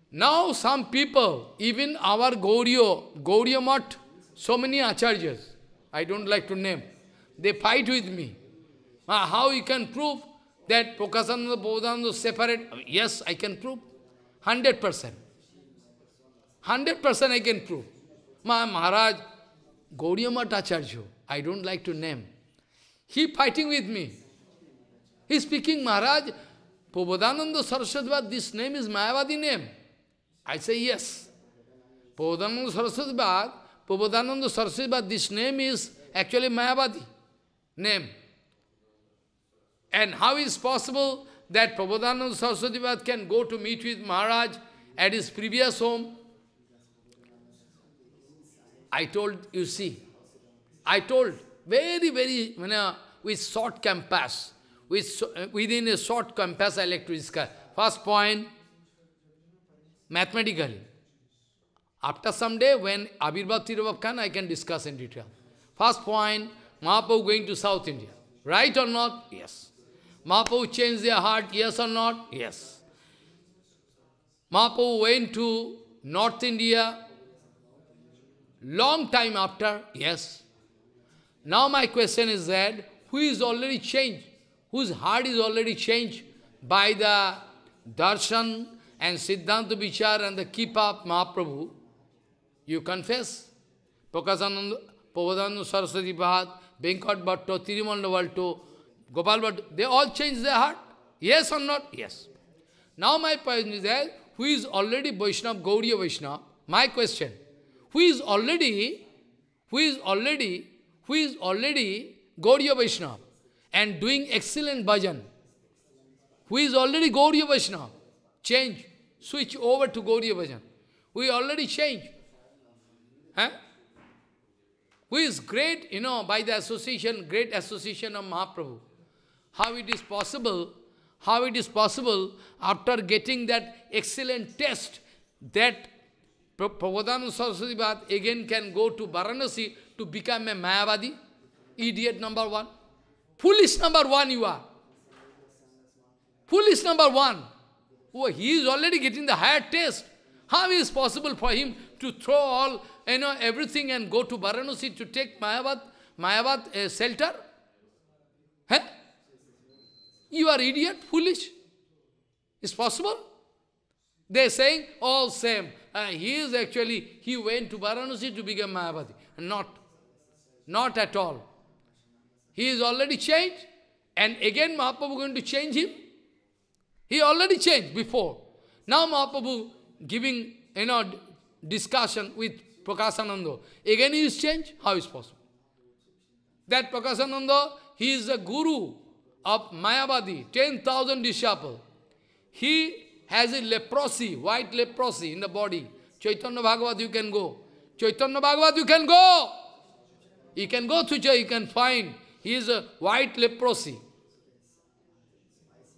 Now some people, even our Gauriya Math, so many Acharyas, I don't like to name, they fight with me. How you can prove that Prakashananda Prabodhananda separate? Yes, I can prove. 100%. 100% I can prove. Maharaj, Gauriya Math Acharya, I don't like to name. He fighting with me. He speaking, Maharaj, Prabodhananda Saraswati, this name is Mayavadi name. I say, yes. Prabodhananda Saraswati, this name is actually Mayavadi name. And how is possible that Prabodhananda Saraswati can go to meet with Maharaj at his previous home? I told, very, very, within a short compass, I like to discuss. First point, mathematically. After some day, when Abhirbhav Tirobhav Khan, I can discuss in detail. First point, Mahaprabhu going to South India. Right or not? Yes. Mahaprabhu changed their heart, yes or not? Yes. Mahaprabhu went to North India, long time after, yes. Now my question is that, who is already changed, whose heart is already changed by the darshan and Siddhanta Vichar and the Kipa of Mahaprabhu? You confess? Prakashananda, Prabodhananda Saraswati Bhat, Venkat Bhatto, Tirumandavalto, Gopal Bhatta, they all changed their heart? Yes or not? Yes. Now my question is that, who is already Vaishnava, Gauriya Vaishnava? My question, who is already Gauriya Vaishnava and doing excellent bhajan, who is already Gauriya Vaishnava, change, switch over to Gauriya Bhajan. We already changed. Eh? Who is great, you know, by the association, great association of Mahaprabhu. How it is possible, after getting that excellent test, that Prabodhananda Saraswati Bhat again can go to Varanasi to become a Mayavadi? Idiot number one. Foolish number one you are. Foolish number one. Oh, he is already getting the higher test. How is possible for him to throw all, you know, everything and go to Varanasi to take Mayavad shelter? Huh? You are idiot, foolish. It's possible? They are saying all same. He is actually, he went to Varanasi to become Mayavadi. Not at all. He is already changed. And again Mahaprabhu going to change him. He already changed before. Now Mahaprabhu giving, you know, discussion with Prakashananda. Again he is changed. How is possible? That Prakashananda, he is the guru of Mayavadi, 10,000 disciples. He has a leprosy, white leprosy in the body. Chaitanya Bhagavat, you can go. Chaitanya Bhagavat, you can go. You can go to Chaitanya, you can find. He is a white leprosy.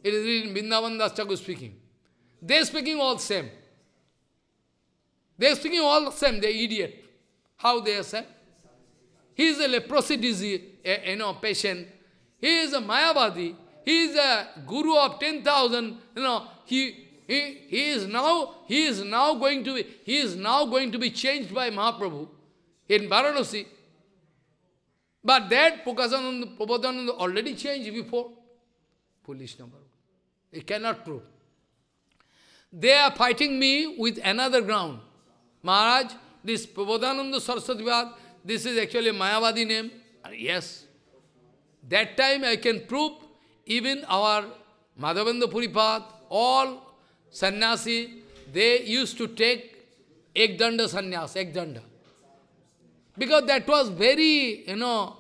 It is written, Bindavan Das Chaku speaking. They are speaking all same. They are speaking all same, they are idiot. How they are same? He is a leprosy disease, you know, patient. He is a Mayavadi. He is a guru of 10,000, you know, he is now going to be changed by Mahaprabhu in Varanasi. But that Prabodhananda already changed before. Foolish number. It cannot prove. They are fighting me with another ground. Maharaj, this Prabodhananda Saraswati Bhat, this is actually a Mayavadi name. Yes. That time I can prove even our Madhavendra Puripat, all sannyasi, they used to take Ekdanda sannyas, Ekdanda. Because that was very, you know,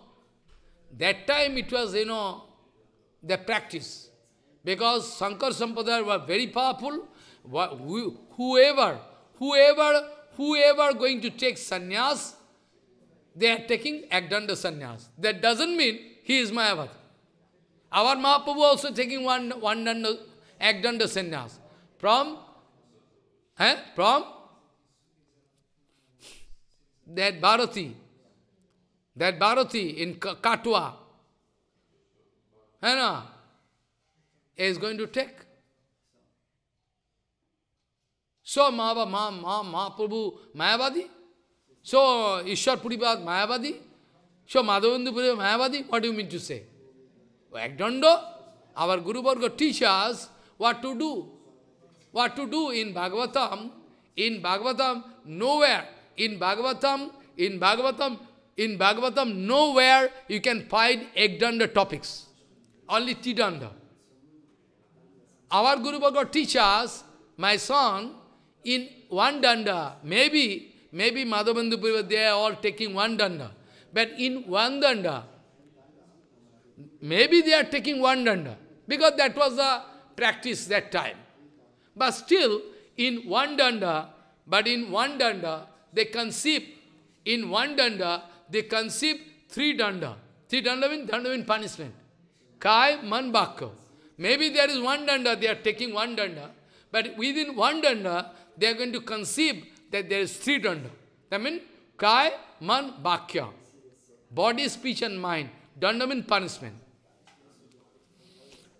that time it was, you know, the practice. Because Shankar Sampadaya were very powerful. Whoever going to take sannyas, they are taking Ekdanda sannyas. That doesn't mean he is Mayavadi. Our Mahaprabhu also taking one Ekdanda sannyas. From that Bharati in Katwa, Hana is going to take. So Mahaprabhu Mayavadi, so Ishwar Puribad Mayavadi, so Madhavendu Puribad Mayavadi. What do you mean to say? Ekdanda, our Guru Bhargava teach us what to do. What to do in Bhagavatam. In Bhagavatam, nowhere. In Bhagavatam, nowhere you can find Ekdanda topics. Only Tidanda. Our Guru Bhargava teach us, my son, in one danda, maybe Madhavendu Puribad, they are all taking one danda. But in one danda, maybe they are taking one danda, because that was the practice that time. But still, in one danda, they conceive, three danda. Three danda means punishment. Kaya, man, bakka. Maybe there is one danda, they are taking one danda. But within one danda, they are going to conceive that there is three danda. That means, kaya, man, bakya. Body, speech and mind. Danda means punishment.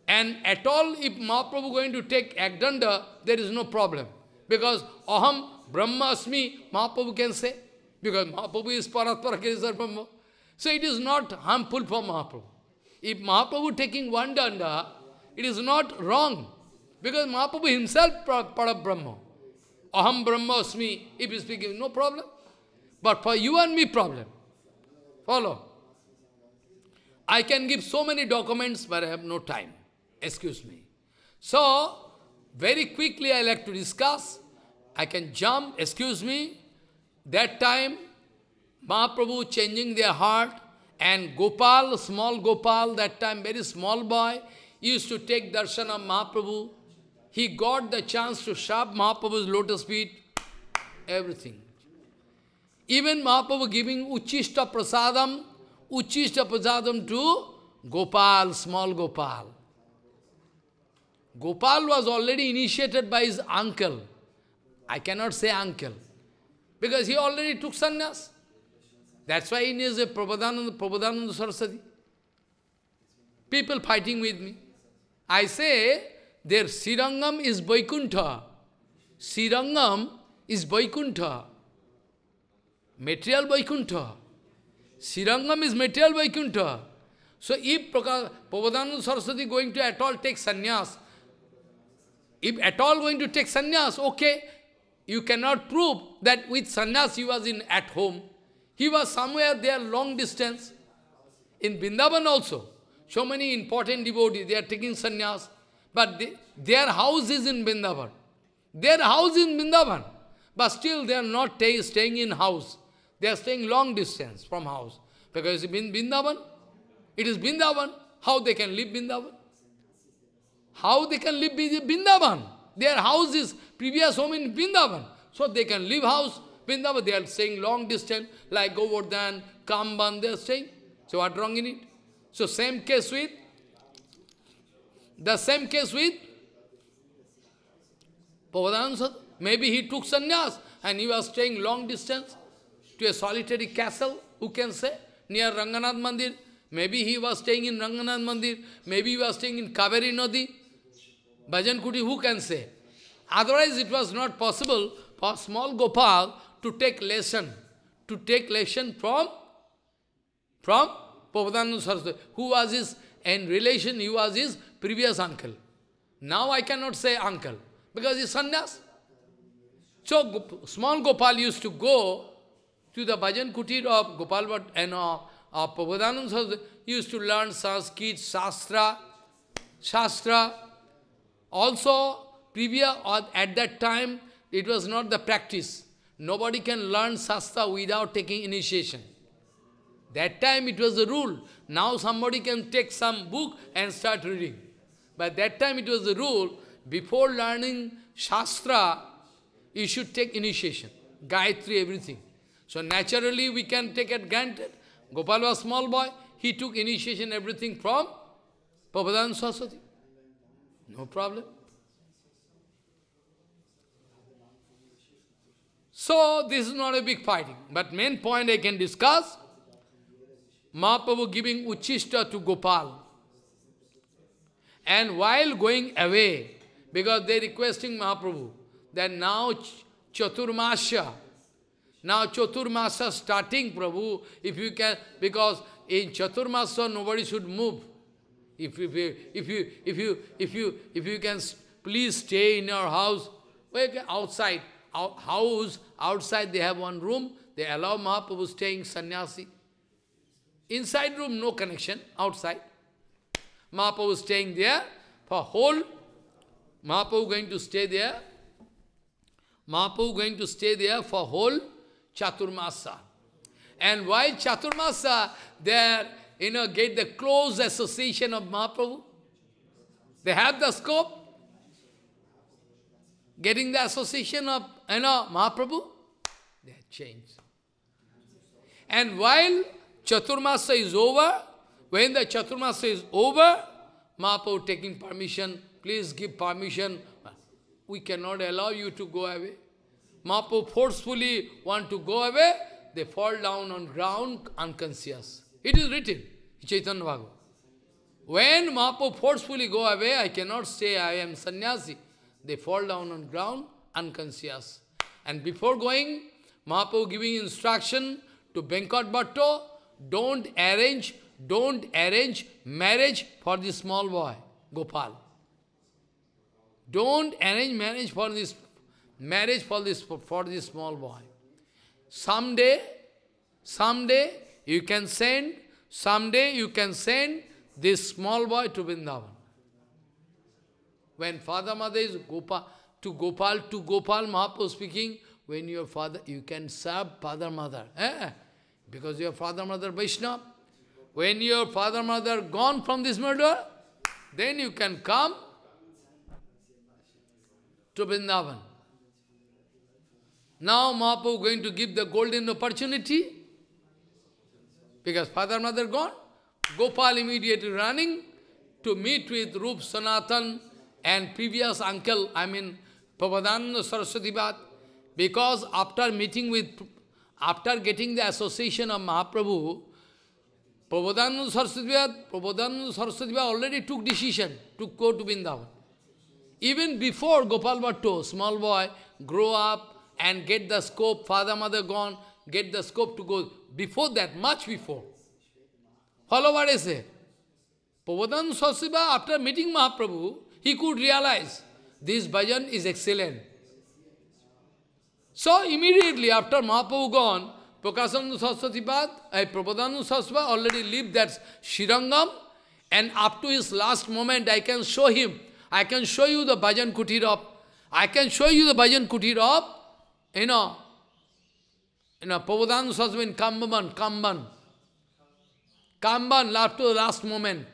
And at all, if Mahaprabhu going to take Ekdanda, there is no problem. Because aham brahmasmi, Mahaprabhu can say. Because Mahaprabhu is paratparakirasar brahma. So it is not harmful for Mahaprabhu. If Mahaprabhu taking one danda, it is not wrong. Because Mahaprabhu himself parabrahma. Aham brahmasmi, if he speaking, no problem. But for you and me, problem. Follow? I can give so many documents, but I have no time. Excuse me. So, very quickly I like to discuss. I can jump, excuse me. That time, Mahaprabhu changing their heart, and Gopal, small Gopal, that time very small boy, used to take darshan of Mahaprabhu. He got the chance to shove Mahaprabhu's lotus feet, everything. Even Mahaprabhu giving Uchishta Prasadam to Gopal, small Gopal. Gopal was already initiated by his uncle. I cannot say uncle, because he already took sannyas. That's why he is a Prabodhananda Saraswati. People fighting with me. I say, their Srirangam is Vaikuntha. Srirangam is Vaikuntha. Material Vaikuntha. Srirangam is material Vaikuntha. So if Prabodhananda Saraswati going to at all take sannyas, if at all going to take sannyas, okay, you cannot prove that with sannyas he was in at home. He was somewhere there long distance. In Bindavan also, so many important devotees, they are taking sannyas. But their house is in Bindavan. Their house is in Bindavan. But still they are not staying in house. They are staying long distance from house. Because in Bindavan, it is Bindavan. How they can live Bindavan? How they can live Bindavan? Their house is previous home in Bindavan. So they can live house Bindavan. They are staying long distance, like Govardhan, Kamban, they are staying. So what wrong in it? So same case with Prabodhananda. Maybe he took sannyas and he was staying long distance to a solitary castle, who can say, near Ranganath Mandir. Maybe he was staying in Ranganath Mandir. Maybe he was staying in Kaveri Nadi, Bhajan Kuti, who can say? Otherwise, it was not possible for small Gopal to take lesson from Prabodhananda Saraswati, who was his, in relation, he was his previous uncle. Now I cannot say uncle, because he is sannyas. So small Gopal used to go to the Bhajan Kutir of Gopal Bhatt and of Prabodhananda Saraswati. He used to learn Sanskrit, Shastra. Also, previous, at that time, it was not the practice. Nobody can learn Shastra without taking initiation. That time it was the rule. Now somebody can take some book and start reading. But that time it was the rule. Before learning Shastra, you should take initiation, Gayatri, everything. So naturally we can take it granted. Gopal was a small boy. He took initiation, everything from Prabodhananda Saraswati. No problem. So this is not a big fighting. But main point I can discuss. Mahaprabhu giving Uchishta to Gopal. And while going away, because they are requesting Mahaprabhu, that now Chaturmasya starting, Prabhu, if you can, because in Chaturmasya nobody should move. If you can please stay in your house, outside, house, outside they have one room, they allow Mahaprabhu staying sannyasi. Inside room, no connection, outside. Mahaprabhu was staying there for whole. Mahaprabhu going to stay there for whole Chaturmasa. And while Chaturmasa, they get the close association of Mahaprabhu. They have the scope. Getting the association of Mahaprabhu, they have changed. And while Chaturmasa is over, when the Chaturmasa is over, Mahaprabhu taking permission, please give permission, we cannot allow you to go away. Mahaprabhu forcefully want to go away, they fall down on ground unconscious. It is written, Chaitanya Bhagavad. When Mahaprabhu forcefully go away, I cannot say I am sannyasi. They fall down on ground unconscious. And before going, Mahaprabhu giving instruction to Venkat Bhatta, don't arrange marriage for this small boy, Gopal. Don't arrange marriage for this small boy. Someday you can send this small boy to Vrindavan. When father mother is to Gopal Mahaprabhu speaking, when your father, you can serve father mother. Because your father mother Vaishnava. When your father mother gone from this murder, then you can come to Vrindavan. Now Mahaprabhu going to give the golden opportunity, because father, mother gone. Gopal immediately running to meet with Rup Sanatan and previous uncle, I mean Prabodhananda Saraswati Bhat, because after meeting with, after getting the association of Mahaprabhu, Prabodhananda Saraswati Bhat already took decision to go to Bindavan. Even before Gopal Bhatta, small boy, grow up and get the scope, father, mother gone, get the scope to go. Before that, much before. Follow what I say. Prabodhananda Saraswati Bhat, after meeting Mahaprabhu, he could realize this bhajan is excellent. So immediately after Mahaprabhu gone, Prakashananda Saraswati Bhat, Prabodhananda Saraswati Bhat already lived that Shrirangam, and up to his last moment I can show him, I can show you the bhajan kutir of, I can show you the bhajan kutir of, Prabodhananda Saraswati in Kamban, up to the last moment.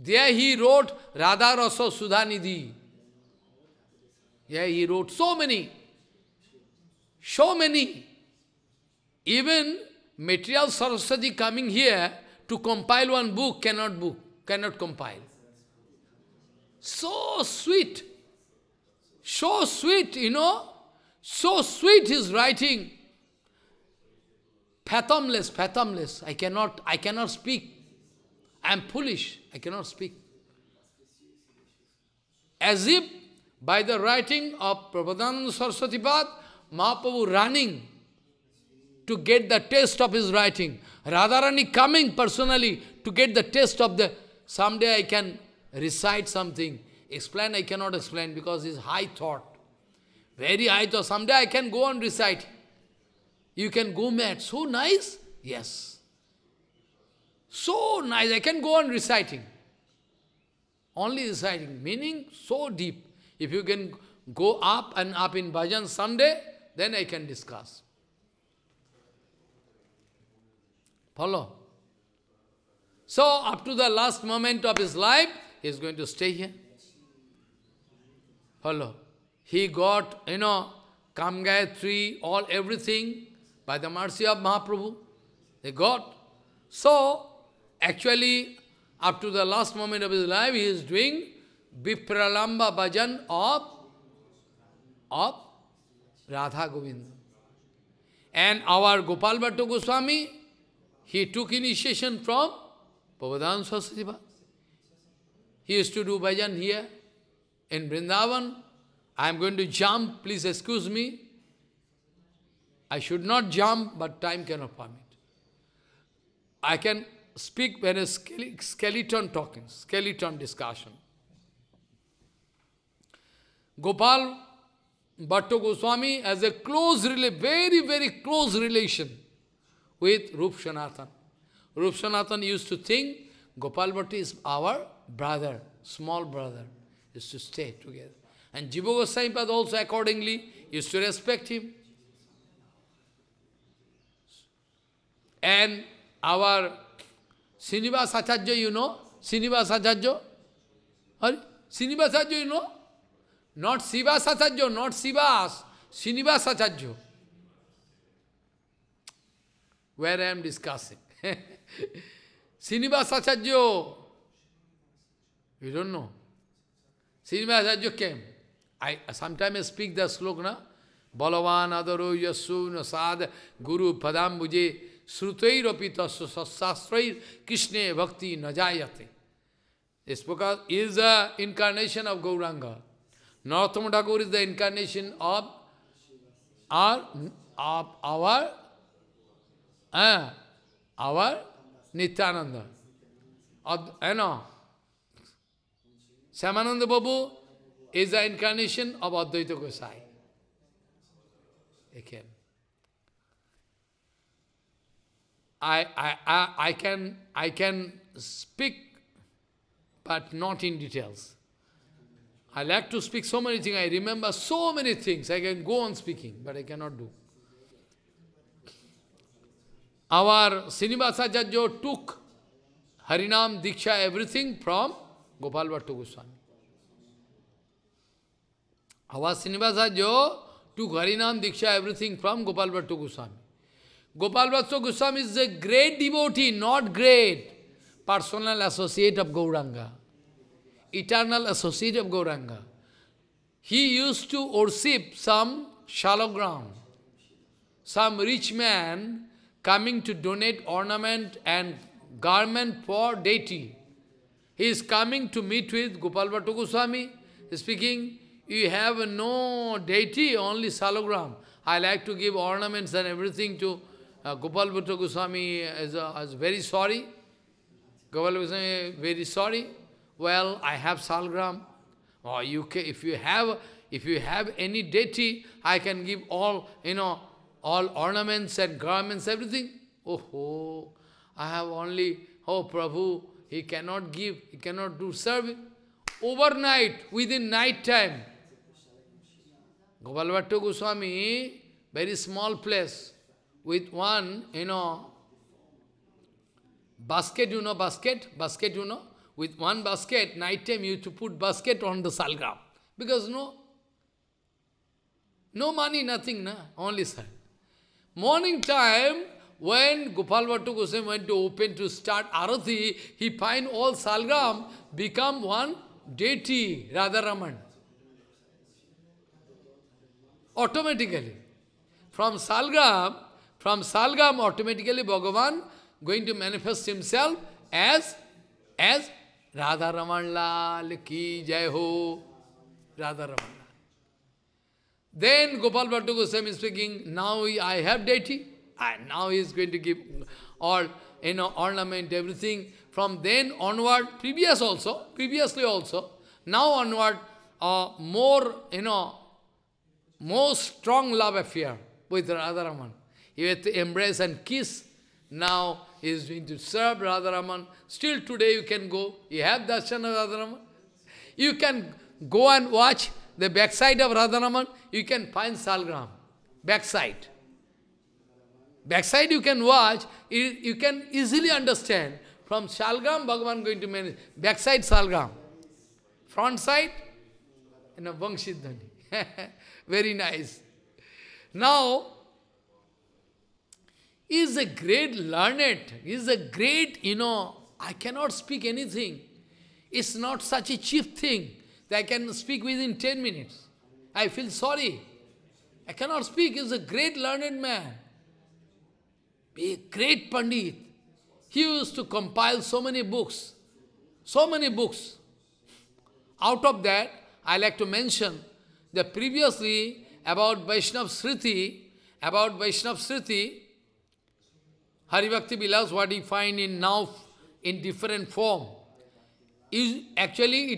There he wrote Radha Rasa Sudhanidhi. Yeah, he wrote so many. Even material Saraswati coming here to compile one book, cannot compile. So sweet, so sweet his writing. Fathomless. I cannot speak. I am foolish. I cannot speak. As if by the writing of Prabodhananda Saraswati Bhat, Mahaprabhu running to get the taste of his writing. Radharani coming personally to get the taste of the... Someday I can recite something. Explain, I cannot explain because it's high thought. Very high thought. Someday I can go and recite. You can go mad. So nice? Yes. So nice, I can go on reciting. Only reciting, meaning so deep. If you can go up and up in bhajan someday, then I can discuss. Follow? So, up to the last moment of his life, he is going to stay here. Follow? He got, Kam Gayatri, all everything, by the mercy of Mahaprabhu, they got. So, actually, up to the last moment of his life, he is doing Vipralamba bhajan of Radha Govinda. And our Gopal Bhatta Goswami, he took initiation from Prabodhananda Saraswati Bhat. He used to do bhajan here in Vrindavan. I am going to jump, please excuse me. I should not jump, but time cannot permit. I can speak when a skeleton talking, skeleton discussion. Gopal Bhatta Goswami has a close, very, very close relation with Rup Sanatan. Rup Sanatan used to think Gopal Bhatta is our brother, small brother, used to stay together. And Jiva Gosai Pad also accordingly used to respect him. And our Shrinivas Acharya, Shrinivas Acharya? Shrinivas Acharya, Not Sivas Acharya, not Sivas, Shrinivas Acharya. Where I am discussing. Shrinivas Acharya. You don't know. Shrinivas Acharya came. I sometimes speak the slokna. Balavan adaro yasu nasad guru padam buje. Srutai Rapita Sastrai Krishna Bhakti Najayate. This book is the incarnation of Gauranga. Narottam Thakur is the incarnation of our Nityananda. Samananda Babu is the incarnation of Advaita Gosai. Okay. I can speak, but not in details. I like to speak so many things. I remember so many things. I can go on speaking, but I cannot do. Our Shrinivas Acharya took Harinam, Diksha, everything from Gopal Bhatta Goswami. Our Shrinivas Acharya took Harinam Diksha, everything from Gopal Bhatta Goswami. Gopal Bhatta Goswami is a great devotee, not great personal associate of Gauranga, eternal associate of Gauranga. He used to worship some shallow ground, some rich man coming to donate ornament and garment for deity. He is coming to meet with Gopal Bhatta Goswami, speaking, "You have no deity, only salagram. I like to give ornaments and everything to Gopal Bhatta Goswami is very sorry. Gopal Bhatta Goswami is very sorry. Well, I have salagram. Or you can, if you have any deity, I can give all ornaments and garments, everything. Oh, I have only Prabhu. He cannot give. He cannot do service." Overnight, within night time, Gopal Bhatta Goswami, very small place, with one, basket, basket, with one basket, night time you have to put basket on the salgram. Because no money, nothing, na, only sal. Morning time, when Gopal Bhatta Goswami went to open to start Arati, he find all salgram become one deity, Radharaman. Automatically. From Salgram automatically Bhagavan going to manifest himself as Radharaman Lal Ki Jai Ho. Radharaman Lal. Then Gopal Bhatta Goswami is speaking, now I have deity, and now he is going to give all, ornament, everything. From then onward, previously also, now onward, more strong love affair with Radharaman. He had to embrace and kiss. Now he is going to serve Radharaman. Still today you can go. You have darshan of Radharaman. You can go and watch the backside of Radharaman. You can find salgram. Backside. Backside you can watch. You can easily understand. From salgram, Bhagavan going to manage. Backside salgram. Front side, Vangshidhani. Very nice. Now, he is a great learned. He is a great, I cannot speak anything. It's not such a cheap thing that I can speak within 10 minutes. I feel sorry. I cannot speak. He is a great learned man. Be a great Pandit. He used to compile so many books. Out of that, I like to mention that previously about Vaishnava Sriti, Hari Bhakti Vilas, what he find in now in different form, is originally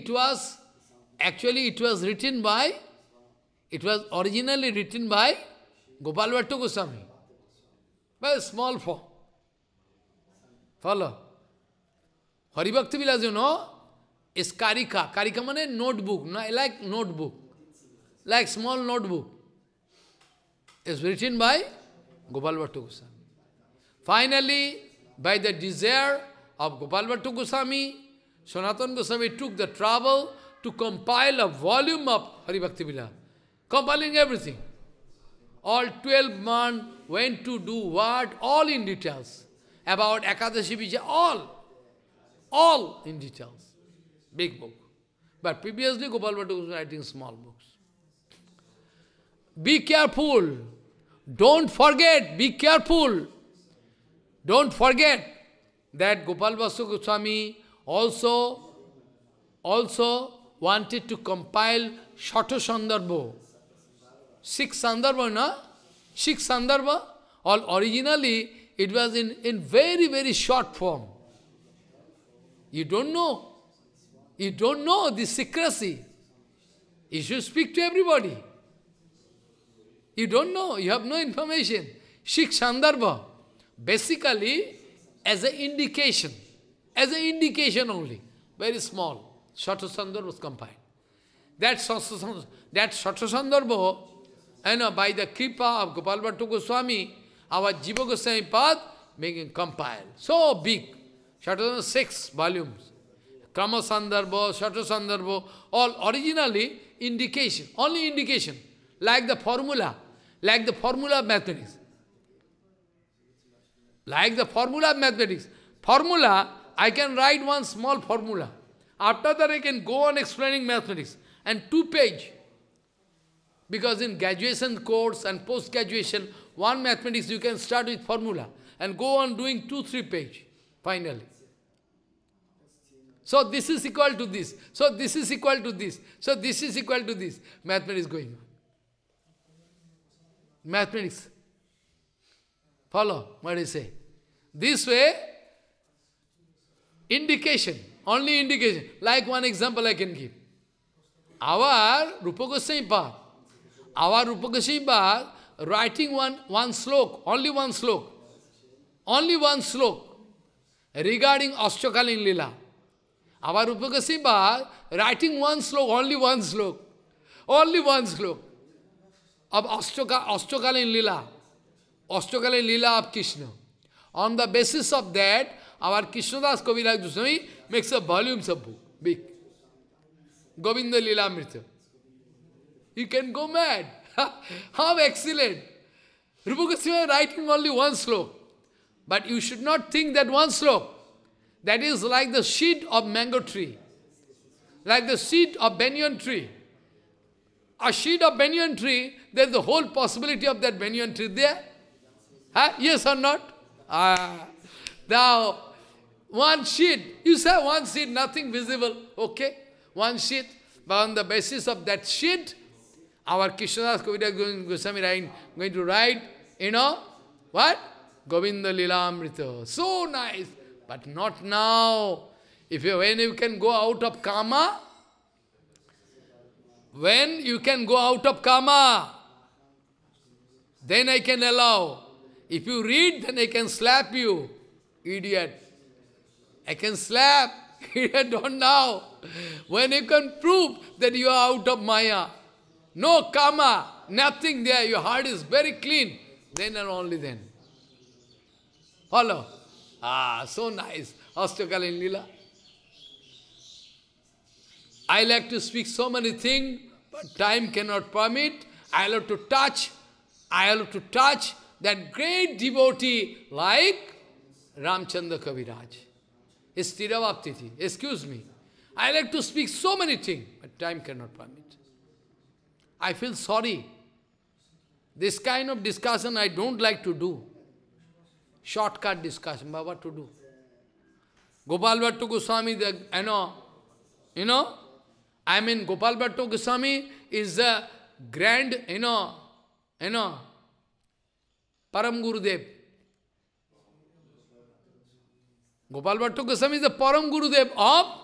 written by Gopal Bhatta Goswami, by a small form. Follow. Hari Bhakti Vilas, is karika. Karika means notebook, like notebook, like small notebook. It's written by Gopal Bhatta Goswami. Finally, by the desire of Gopal Bhatta Goswami, Sanatana Goswami took the trouble to compile a volume of Hari Bhakti Vilas, compiling everything. All 12 months, when to do what, all in details. About Ekadashi Vijaya, all in details. Big book. But previously Gopal Bhatta was writing small books. Be careful. Don't forget. Be careful. Don't forget that Gopal Bhatta Goswami also wanted to compile Shatsandarbha. 6 Sandarbha, na? 6 Sandarbha. All originally, it was in very, very short form. You don't know. You don't know the secrecy. You should speak to everybody. You don't know. You have no information. Shatsandarbha, basically, as an indication only, very small, Shatsandarbha was compiled. That Shatsandarbha, by the kripa of Gopal Bhatta Goswami, our Jiva Goswami Pad making compiled. So big. Shatsandarbha, 6 volumes. Krama Sandarbha, Shatsandarbha, all originally indication. Only indication. like the formula of mathematics. Like the formula of mathematics. Formula, I can write one small formula. After that I can go on explaining mathematics. And 2-page. Because in graduation course and post-graduation, one mathematics you can start with formula and go on doing 2-3 page, finally. So this is equal to this. So this is equal to this. So this is equal to this. Mathematics going on. Mathematics. Follow what I say. This way, indication, only indication. Like one example I can give. Our Rupa Goswami path, writing one slok, only one slok regarding Ashtakalin Lila. Our Rupa Goswami path writing one slok, only one slok of Ashtakalin Lila. Ashtakalin Lila of Krishna. On the basis of that, our Krishnadas Kaviraj Goswami makes a volume of book, big. Govinda Lila Amrita. You can go mad. How excellent. Rupa Goswami writing only one slok. But you should not think that one slok. That is like the seed of mango tree. Like the seed of banyan tree. A seed of banyan tree, there is the whole possibility of that banyan tree there. Huh? Yes or not? Now, one seed. You say one seed, nothing visible. Okay? One sheet, but on the basis of that sheet, our Krishnadas Kaviraj Goswami going to write, you know, what? Govinda Lila Amrita. So nice, but not now. When you can go out of karma, then I can allow. If you read, then I can slap you, idiot. I can slap. Don't know. When you can prove that you are out of Maya, no karma, nothing there, your heart is very clean, then and only then. Follow? So nice. Ashtakalin Lila. I like to speak so many things, but time cannot permit. I love to touch that great devotee like Ramachandra Kaviraj. Sthirabhaptiti. Excuse me. I like to speak so many things, but time cannot permit. I feel sorry. This kind of discussion I don't like to do. Shortcut discussion, but what to do? Gopal Bhatta Goswami, Gopal Bhatta Goswami is the grand, Param Gurudev. Gopal Bhatta Goswami is the Param Gurudev of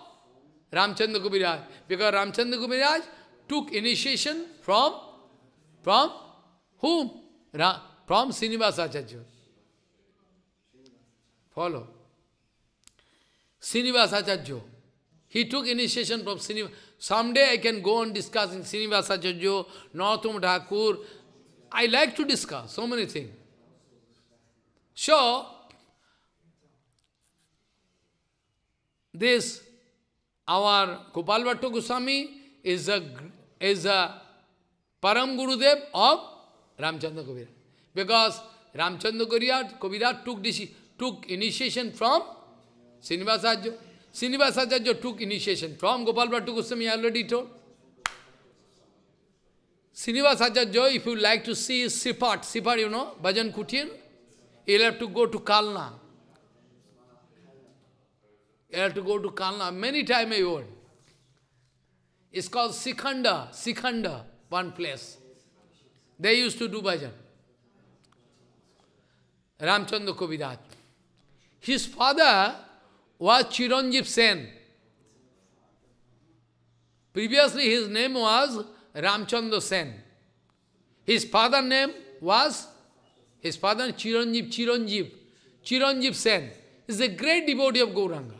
Ramachandra Kaviraj. Because Ramachandra Kaviraj took initiation from whom? From Shrinivas Acharya. Follow. Shrinivas Acharya. He took initiation from Shrinivas. Someday I can go on discussing Shrinivas Acharya, Narottam Thakur. I like to discuss so many things. So, this, our Gopal Bhatta Goswami is a Param Gurudev of Ramachandra Kaviraj. Because Ramachandra Kaviraj took initiation from Shrinivas Acharya. Shrinivas Acharya took initiation from Gopal Bhatta Goswami, I already told. Shrinivas Acharya, if you like to see Sipat, you know, Bhajan Kutir, you'll have to go to Kalna. You have to go to Kalna. Many times I heard. It's called Sikhanda. Sikhanda, one place. They used to do bhajan. Ramachandra Kaviraj. His father was Chiranjeev Sen. Previously his name was Ramachandra Sen. His father name was, Chiranjeev Sen. He's a great devotee of Gauranga.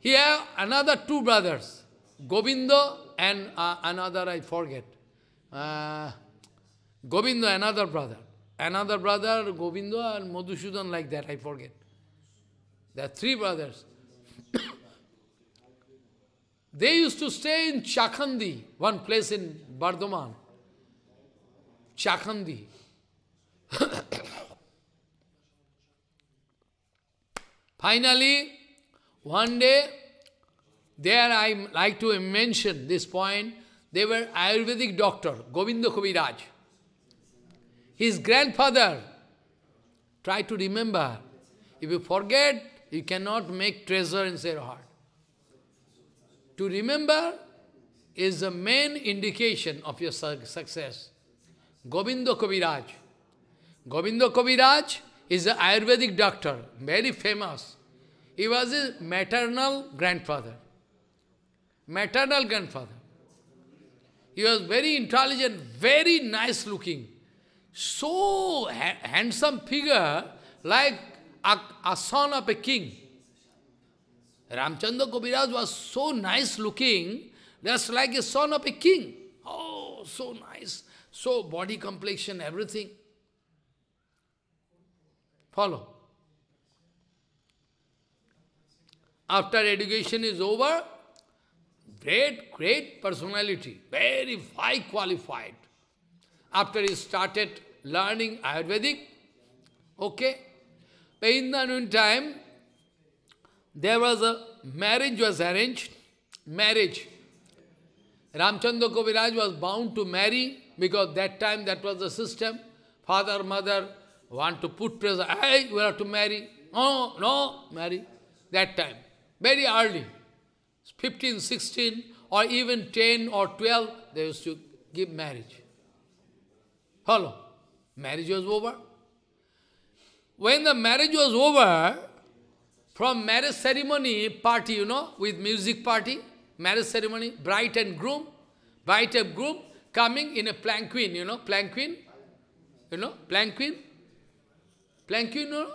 He had another two brothers, Govinda and another, I forget. Govinda, another brother, Govinda and Madhusudan, like that, I forget. There are three brothers. They used to stay in Chakhandi, one place in Bardhaman. Chakhandi. Finally, one day, there I like to mention this point, they were Ayurvedic doctor, Govinda Kaviraj. His grandfather, try to remember, if you forget, you cannot make treasure in your heart. To remember is the main indication of your success. Govinda Kaviraj. Govinda Kaviraj is an Ayurvedic doctor, very famous. He was his maternal grandfather. Maternal grandfather. He was very intelligent, very nice looking. So handsome figure, like a son of a king. Ramachandra Kaviraj was so nice looking, just like a son of a king. Oh, so nice. So body complexion, everything. Follow. After education is over, great personality, very high qualified. After he started learning Ayurvedic, okay. But in the meantime, there was a marriage was arranged. Marriage. Ramachandra Kaviraj was bound to marry because that time that was the system. Father, mother want to put pressure. Hey, we have to marry. No, no, marry. That time, very early, 15, 16, or even 10 or 12, they used to give marriage. Hello, marriage was over. When the marriage was over, from marriage ceremony party, you know, with music party, marriage ceremony, bride and groom coming in a palanquin, you know, palanquin, you know, palanquin, palanquin, no,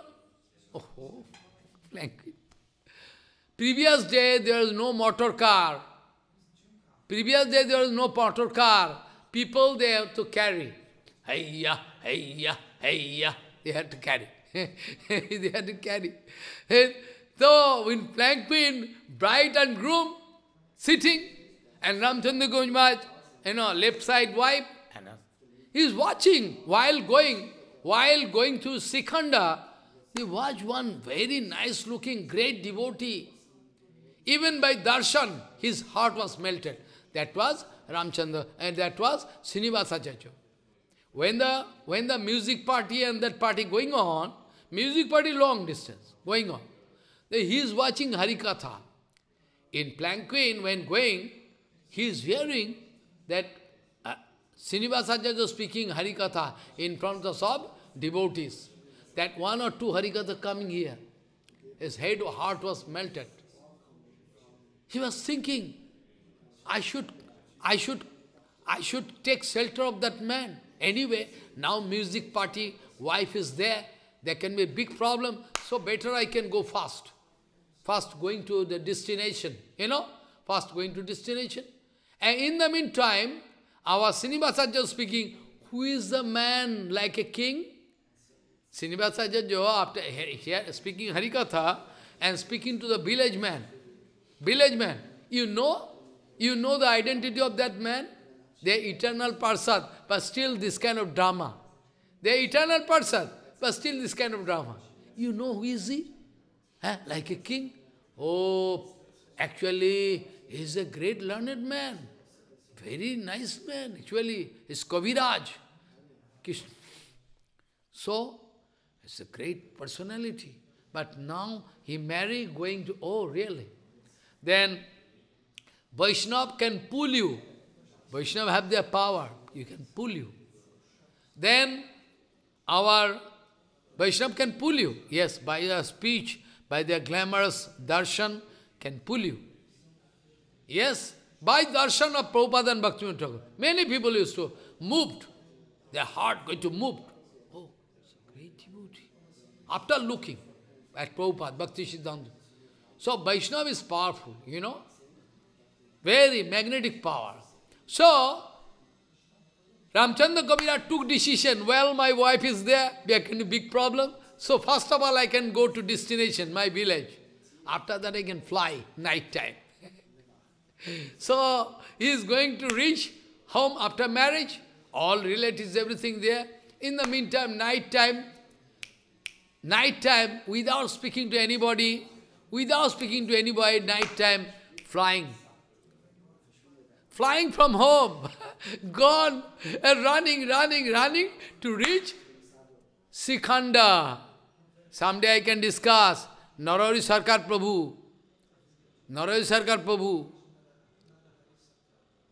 oh, palanquin. Previous day there was no motor car. Previous day there was no motor car. People they have to carry. Hiya, hiya, hiya. They had to carry. They had to carry. So, in palanquin, bride and groom sitting, and Ramachandra Kaviraj, you know, left side wife, and he is watching while going to Sikhanda. He watched one very nice looking, great devotee. Even by darshan, his heart was melted. That was Ramachandra, and that was Shrinivas Acharya. When the music party and that party going on, music party long distance going on, he is watching Harikatha. In palanquin, when going, he is hearing that Shrinivas Acharya speaking Harikatha in front of some devotees. That one or two Harikatha coming here, his head or heart was melted. He was thinking, I should take shelter of that man. Anyway, now music party, wife is there, there can be a big problem, so better I can go fast. Fast going to the destination, you know, fast going to destination. And in the meantime, our Shrinivas Acharya speaking, who is the man like a king? Shrinivas Acharya, after speaking Harikatha and speaking to the village man, you know the identity of that man? They are eternal Parsad, but still this kind of drama. They are eternal Parsad, but still this kind of drama. You know who is he? Huh? Like a king? Oh, actually, he is a great learned man. Very nice man, actually. He is Kaviraj. Krishna. So, it's a great personality. But now he married going to, oh really? Then Vaishnava can pull you. Vaishnava have their power. You can pull you. Then our Vaishnava can pull you. Yes, by their speech, by their glamorous darshan can pull you. Yes, by darshan of Prabhupada and Bhakti Siddhanta Saraswati. Many people used to moved. Their heart going to move. After looking at Prabhupada, Bhakti Siddhanta. So Vaishnava is powerful, you know. Very magnetic power. So, Ramachandra Kaviraj took decision, well, my wife is there, there can be a big problem. So first of all, I can go to destination, my village. After that, I can fly, night time. So, he is going to reach home after marriage. all relatives, everything there. In the meantime, night time, without speaking to anybody, night time, flying from home, gone, and running to reach Sikhanda. Someday I can discuss Narhari Sarkar Prabhu,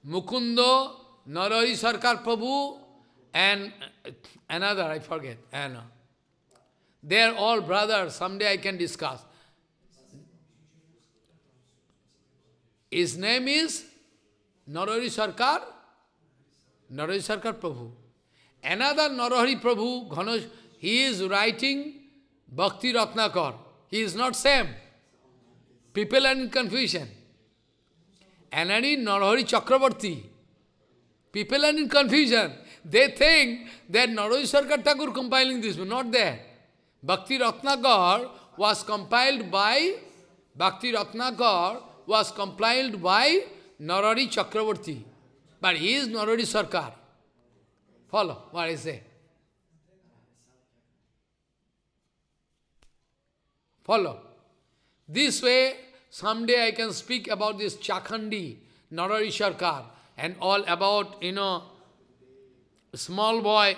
Mukundo, Narhari Sarkar Prabhu, and another, I forget, Anna. They are all brothers, someday I can discuss. His name is Narhari Sarkar, Prabhu. Another Narhari Prabhu, Ghanesh, he is writing Bhakti Ratnakar. He is not same. People are in confusion. Another Narhari Chakravarti. People are in confusion. They think that Narhari Sarkar Thakur compiling this, but not there. Bhakti Ratnakar was compiled by Narhari Chakravarti, but he is Narhari Sarkar. Follow what I say. Follow. This way, someday I can speak about this Chakhandi, Narhari Sarkar, and all about, you know, small boy,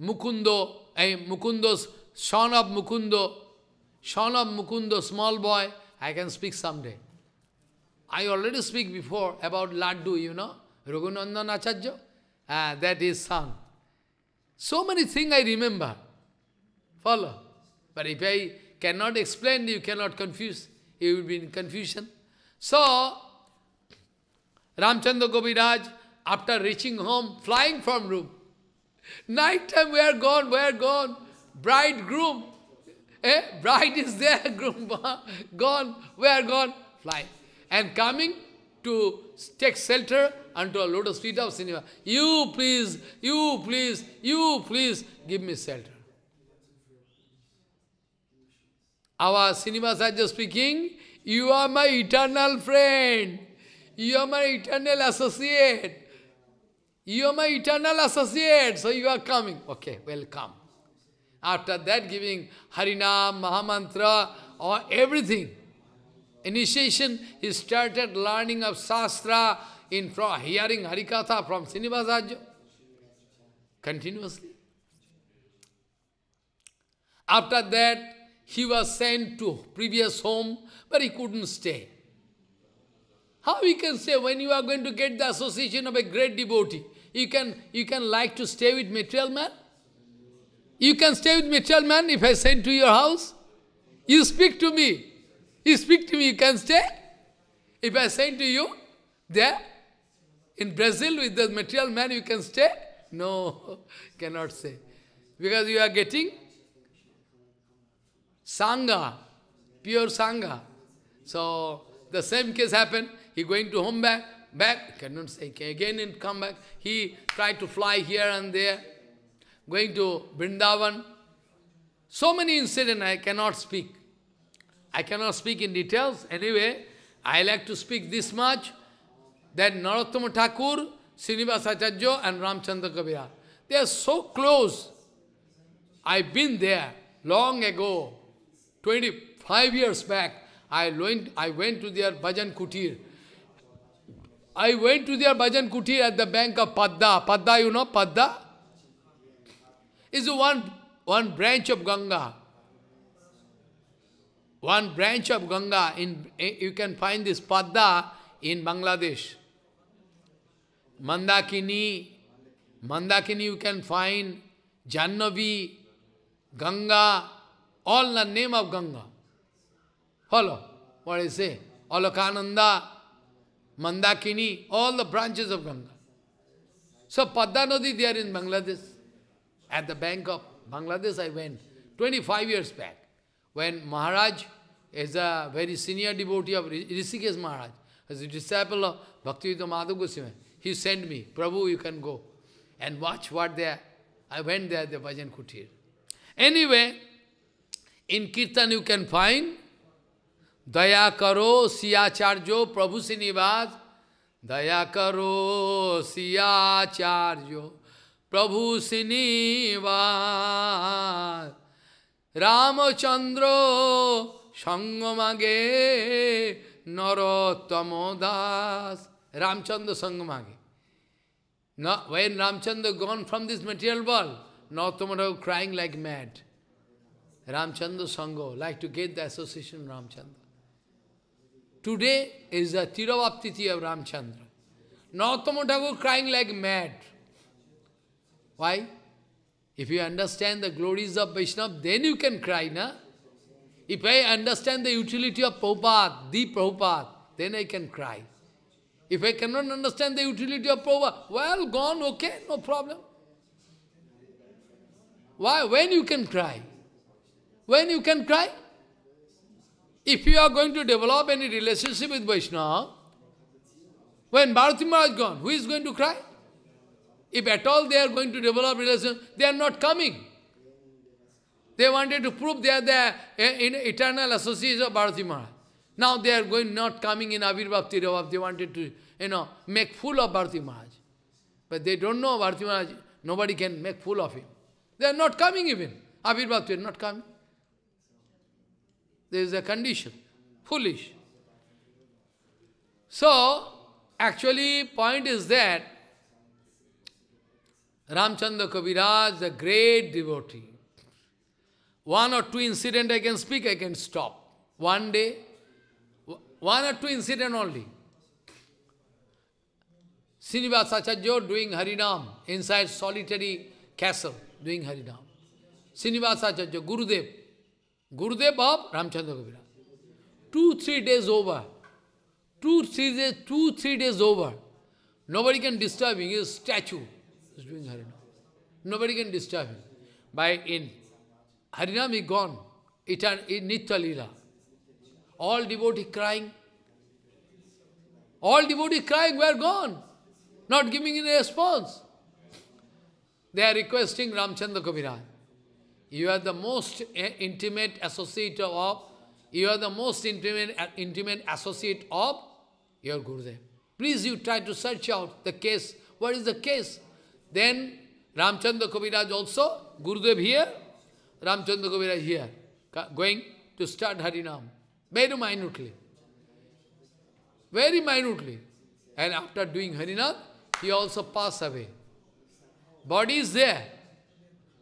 Mukundo, Mukundo's son of Mukundo, small boy. I can speak someday. I already speak before about Laddu, you know, Raghunandan Acharya, that is son. So many things I remember. Follow. But if I cannot explain, you cannot confuse. You will be in confusion. So, Ramachandra Kaviraj, after reaching home, flying from room. Night time, we are gone, Bridegroom. Bride is there, groom gone, we are gone, flying. And coming to take shelter unto a lotus feet of Shrinivas. You please give me shelter. Our Shrinivas Acharya speaking, you are my eternal friend. You are my eternal associate. So you are coming. Okay, welcome. After that, giving Harinam, Mahamantra, or everything. Initiation, he started learning of Shastra, from hearing Harikatha from Shrinivas Acharya continuously. After that, he was sent to previous home, but he couldn't stay. How he can stay when you are going to get the association of a great devotee? You can like to stay with material man? You can stay with material man if I send to your house? You speak to me. You can stay? If I say to you, there, in Brazil with the material man, you can stay? No, cannot stay. Because you are getting Sangha, pure Sangha. So, the same case happened. He going to home back, cannot stay. Again and come back. He tried to fly here and there. Going to Bindavan. So many incidents I cannot speak. In details. Anyway, I like to speak this much, that Narottam Thakur, Shrinivas Acharya and Ramachandra Kaviraj, they are so close. I've been there long ago, 25 years back. I went to their Bhajan Kutir. At the bank of Padda. Padda, you know, Padda? It's one branch of Ganga. One branch of Ganga, you can find this Padda in Bangladesh. Mandakini you can find, Jannavi, Ganga, all the name of Ganga. Follow what I say. Alakananda, Mandakini, all the branches of Ganga. So Padda Nadi there in Bangladesh. At the bank of Bangladesh I went 25 years back. When Maharaj is a very senior devotee of Rishikesh Maharaj, as a disciple of Bhakti Siddhanta Saraswati, he sent me, Prabhu, you can go and watch what there. I went there, the Bhajan Kutir. Anyway, in Kirtan you can find, Daya karo siyacharjo Prabhu Shrinivas, Daya karo siyacharjo Prabhu Srinivas Ramachandra Sangamage Narottam Das. Ramachandra Sangamage. Now, when Ramachandra gone from this material world, Narottam Thakur crying like mad. Ramachandra Sangho, like to get the association of Ramachandra. Today is the Tirabhaptiti of Ramachandra. Narottam Thakur crying like mad. Why? If you understand the glories of Vaishnava, then you can cry, na? If I understand the utility of Prabhupada, the Prabhupada, then I can cry. If I cannot understand the utility of Prabhupada, well, gone, okay, no problem. Why? When you can cry? When you can cry? If you are going to develop any relationship with Vaishnava, when Bharati Maharaj is gone, who is going to cry? If at all they are going to develop relationship, they are not coming. They wanted to prove they are the eternal associates of Bharati Maharaj. Now they are going not coming in Avirbhav, Tirabhav. They wanted to, make fool of Bharati Maharaj. But they don't know Bharati Maharaj. Nobody can make fool of him. They are not coming even. Avirbhav, they are not coming. There is a condition. Foolish. So, actually, point is that Ramachandra Kaviraj, the great devotee. One or two incident I can speak, I can stop. One day, one or two incident only. Shrinivas Acharya doing Harinam inside solitary castle, doing Harinam. Shrinivas Acharya, Gurudev. Gurudev of Ramachandra Kaviraj. 2-3 days over. 2-3 days over. Nobody can disturb him. He is a statue. He is doing Harinam. Nobody can disturb him. Harinam is gone. It is Nitya Leela. All devotees crying. All devotees crying were gone. Not giving any response. They are requesting Ramachandra Kaviraj. You are the most intimate associate of, associate of your Gurudev. Please you try to search out the case. What is the case? Then Ramachandra Kaviraj also, Gurudev here, Ramachandra Kaviraj here, going to start Harinam. Very minutely. Very minutely. And after doing Harinam, he also passed away. Body is there.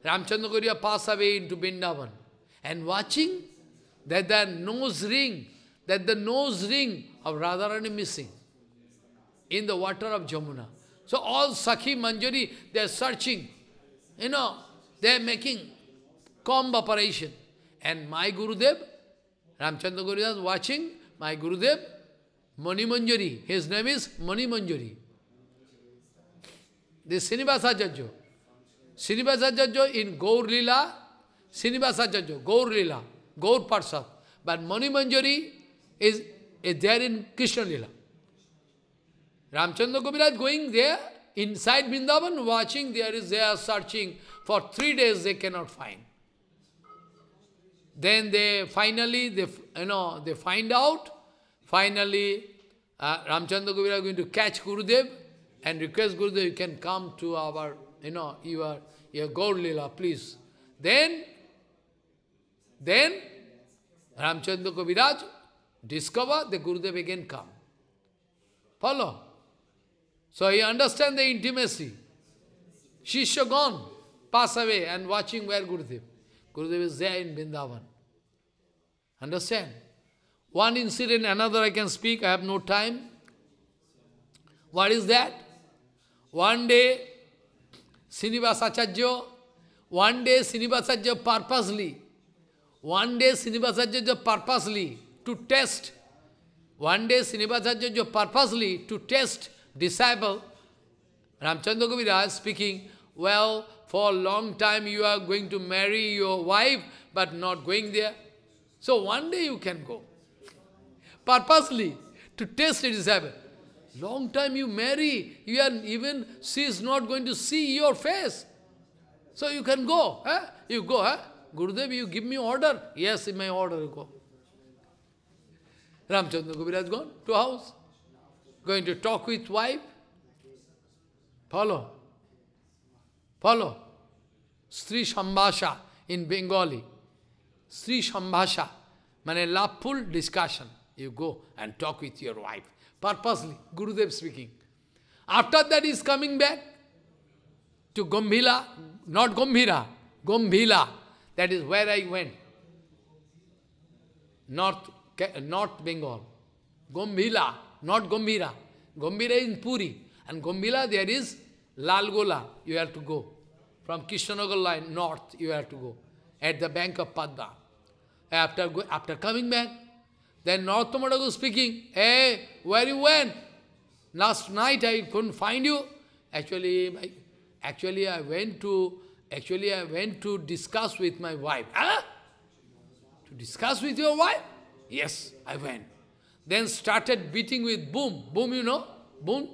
Ramachandra Kaviraj passed away into Bindavan. And watching that the nose ring of Radharani missing in the water of Jamuna. So all Sakhi Manjari, they are searching. They are making comb operation. And my Gurudev, Ramachandra Kaviraj is watching, my Gurudev, Mani Manjari. His name is Mani Manjari. This is Shrinivas Acharya. Shrinivas Acharya in Gaur Lila, Shrinivas Acharya, Gaur Lila, Gaur Parsad. But Mani Manjari is there in Krishna Lila. Ramachandra Kaviraj going there, inside Vrindavan, watching, they are searching. For 3 days they cannot find. Then they finally find out. Finally, Ramachandra Kaviraj is going to catch Gurudev and request Gurudev, you can come to our, your Gaur Lila, please. Then Ramachandra Kaviraj discover the Gurudev again come. Follow. So you understand the intimacy. Shishya gone, pass away and watching where Gurudev. Gurudev is there in Vrindavan. Understand? One incident, another I can speak, I have no time. What is that? One day Shrinivas Acharya purposely to test disciple, Ramachandra Kaviraj speaking, well, for a long time you are going to marry your wife, but not going there. So one day you can go. Purposely, to test a disciple. Long time you marry, you are even, she is not going to see your face. So you can go. Eh? You go. Eh? Gurudev, you give me order. Yes, in my order you go. Ramachandra Kaviraj gone to house. Going to talk with wife. Follow. Follow. Sri Sambhasha in Bengali. Sri Sambhasha. Mane laughful discussion. You go and talk with your wife. Purposely, Gurudev speaking. After that he is coming back to Gombhila, not Gombhira, Gombhila. That is where I went. North Bengal. Gombhila, not Gombhira. Gombhira is in Puri. And Gombhila there is Lalgola. You have to go. From Krishnagar line north, you have to go. At the bank of Padma. After coming back, then Narottam Thakur speaking, hey, where you went? Last night I couldn't find you. Actually I went to discuss with my wife. Huh? To discuss with your wife? Yes, I went. Then started beating with boom. Boom, you know? Boom.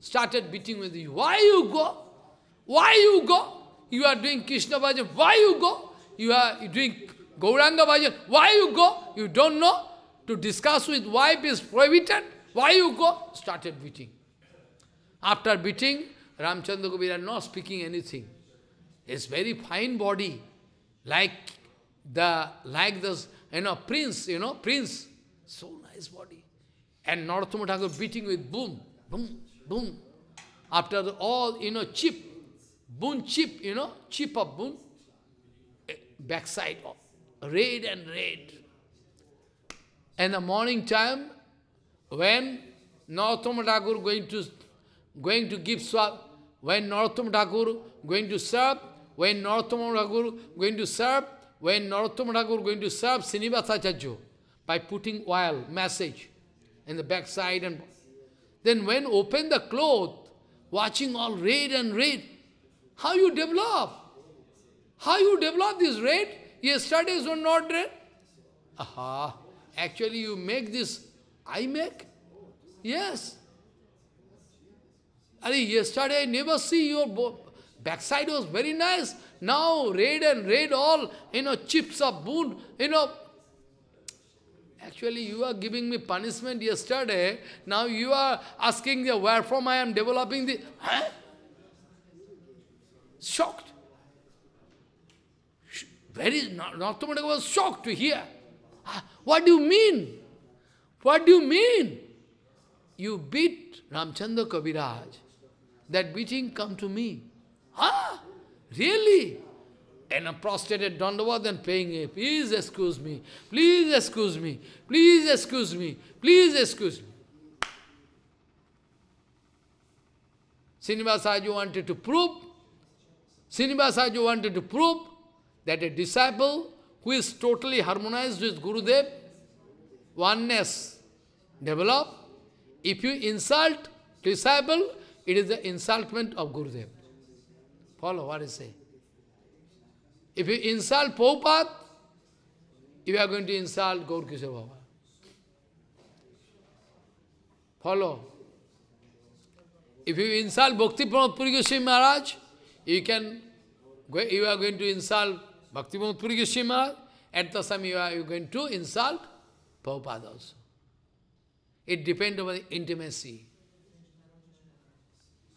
Started beating with you. Why you go? Why you go? You are doing Krishna Bhajan. Why you go? You are doing Gauranga Bhajan. Why you go? You don't know? To discuss with wife is prohibited. Why you go? Started beating. After beating, Ramachandra Kaviraj not speaking anything. His very fine body, like this, you know, prince. So nice body. And Narottam Thakur beating with boom, boom, boom. After all, you know, chip of boom. Backside of red and red. In the morning time, when Narottam Thakur going to give swap, when Narottam Thakur going to serve, when Narottam Thakur going to serve, when Narottam Thakur going to serve Shrinivas Acharya by putting oil, message, in the backside, and then when open the cloth, watching all red and red, how you develop? How you develop this red? Yesterday was not red. Aha. Actually you make this, I make? Yes. Yesterday I never see your backside was very nice. Now red and red all, you know, chips of bone, you know. Actually you are giving me punishment yesterday. Now you are asking where from I am developing this. Huh? Shocked. Narottam Thakur was shocked to hear. What do you mean? What do you mean? You beat Ramachandra Kaviraj. That beating come to me. Huh? Really? And a prostrated Dandavat and paying it. Please excuse me. Please excuse me. Please excuse me. Please excuse me. Shrinivas Acharya wanted to prove. Shrinivas Acharya wanted to prove that a disciple who is totally harmonized with Gurudev, oneness, develop. If you insult disciple, it is the insultment of Gurudev. Follow what I say. If you insult Prabhupada, you are going to insult Gaur Kishore Baba. Follow. If you insult Bhakti Pramod Puri Goswami Maharaj, you are going to insult Bhakti Pramod Puri Goswami Maharaj. At the same time, you are going to insult Prabhupada also. It depends on the intimacy.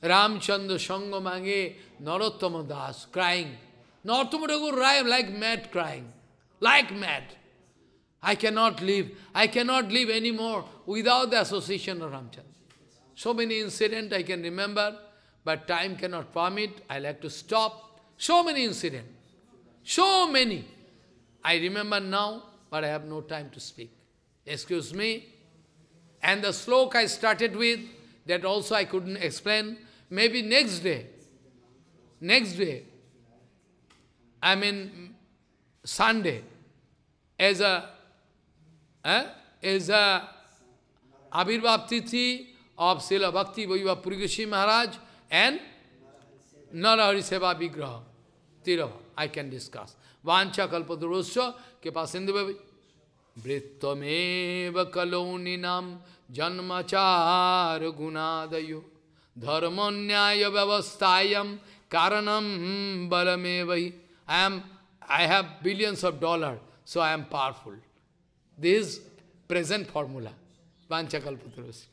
Ramachandra Sangha Mange Narottama Das, crying. Narottama Thakur arrived like mad crying. Like mad. I cannot live. I cannot live anymore without the association of Ramachandra. So many incidents I can remember, but time cannot permit. I like to stop. So many incidents. So many. I remember now, but I have no time to speak. Excuse me. And the sloka I started with, that also I couldn't explain. Maybe next day, I mean Sunday, as a Abhirbhav Tithi of Srila Bhakti Vaiva Puri Goswami Maharaj and Narhari Seva Vigraha Tirava, I can discuss. Vancha kalpadurosya kepasindubhavi. Vrittameva kaloninam janmachar gunadayo dharmanyaya vyavastayam karanam balamevahi. I have billions of dollars, so I am powerful. This present formula. Vanchakalpatrosika.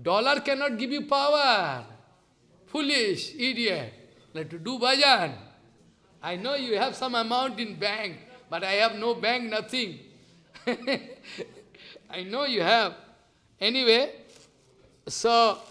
Dollar cannot give you power. foolish, idiot, like to do bhajan. I know you have some amount in bank, but I have no bank, nothing. I know you have. Anyway, so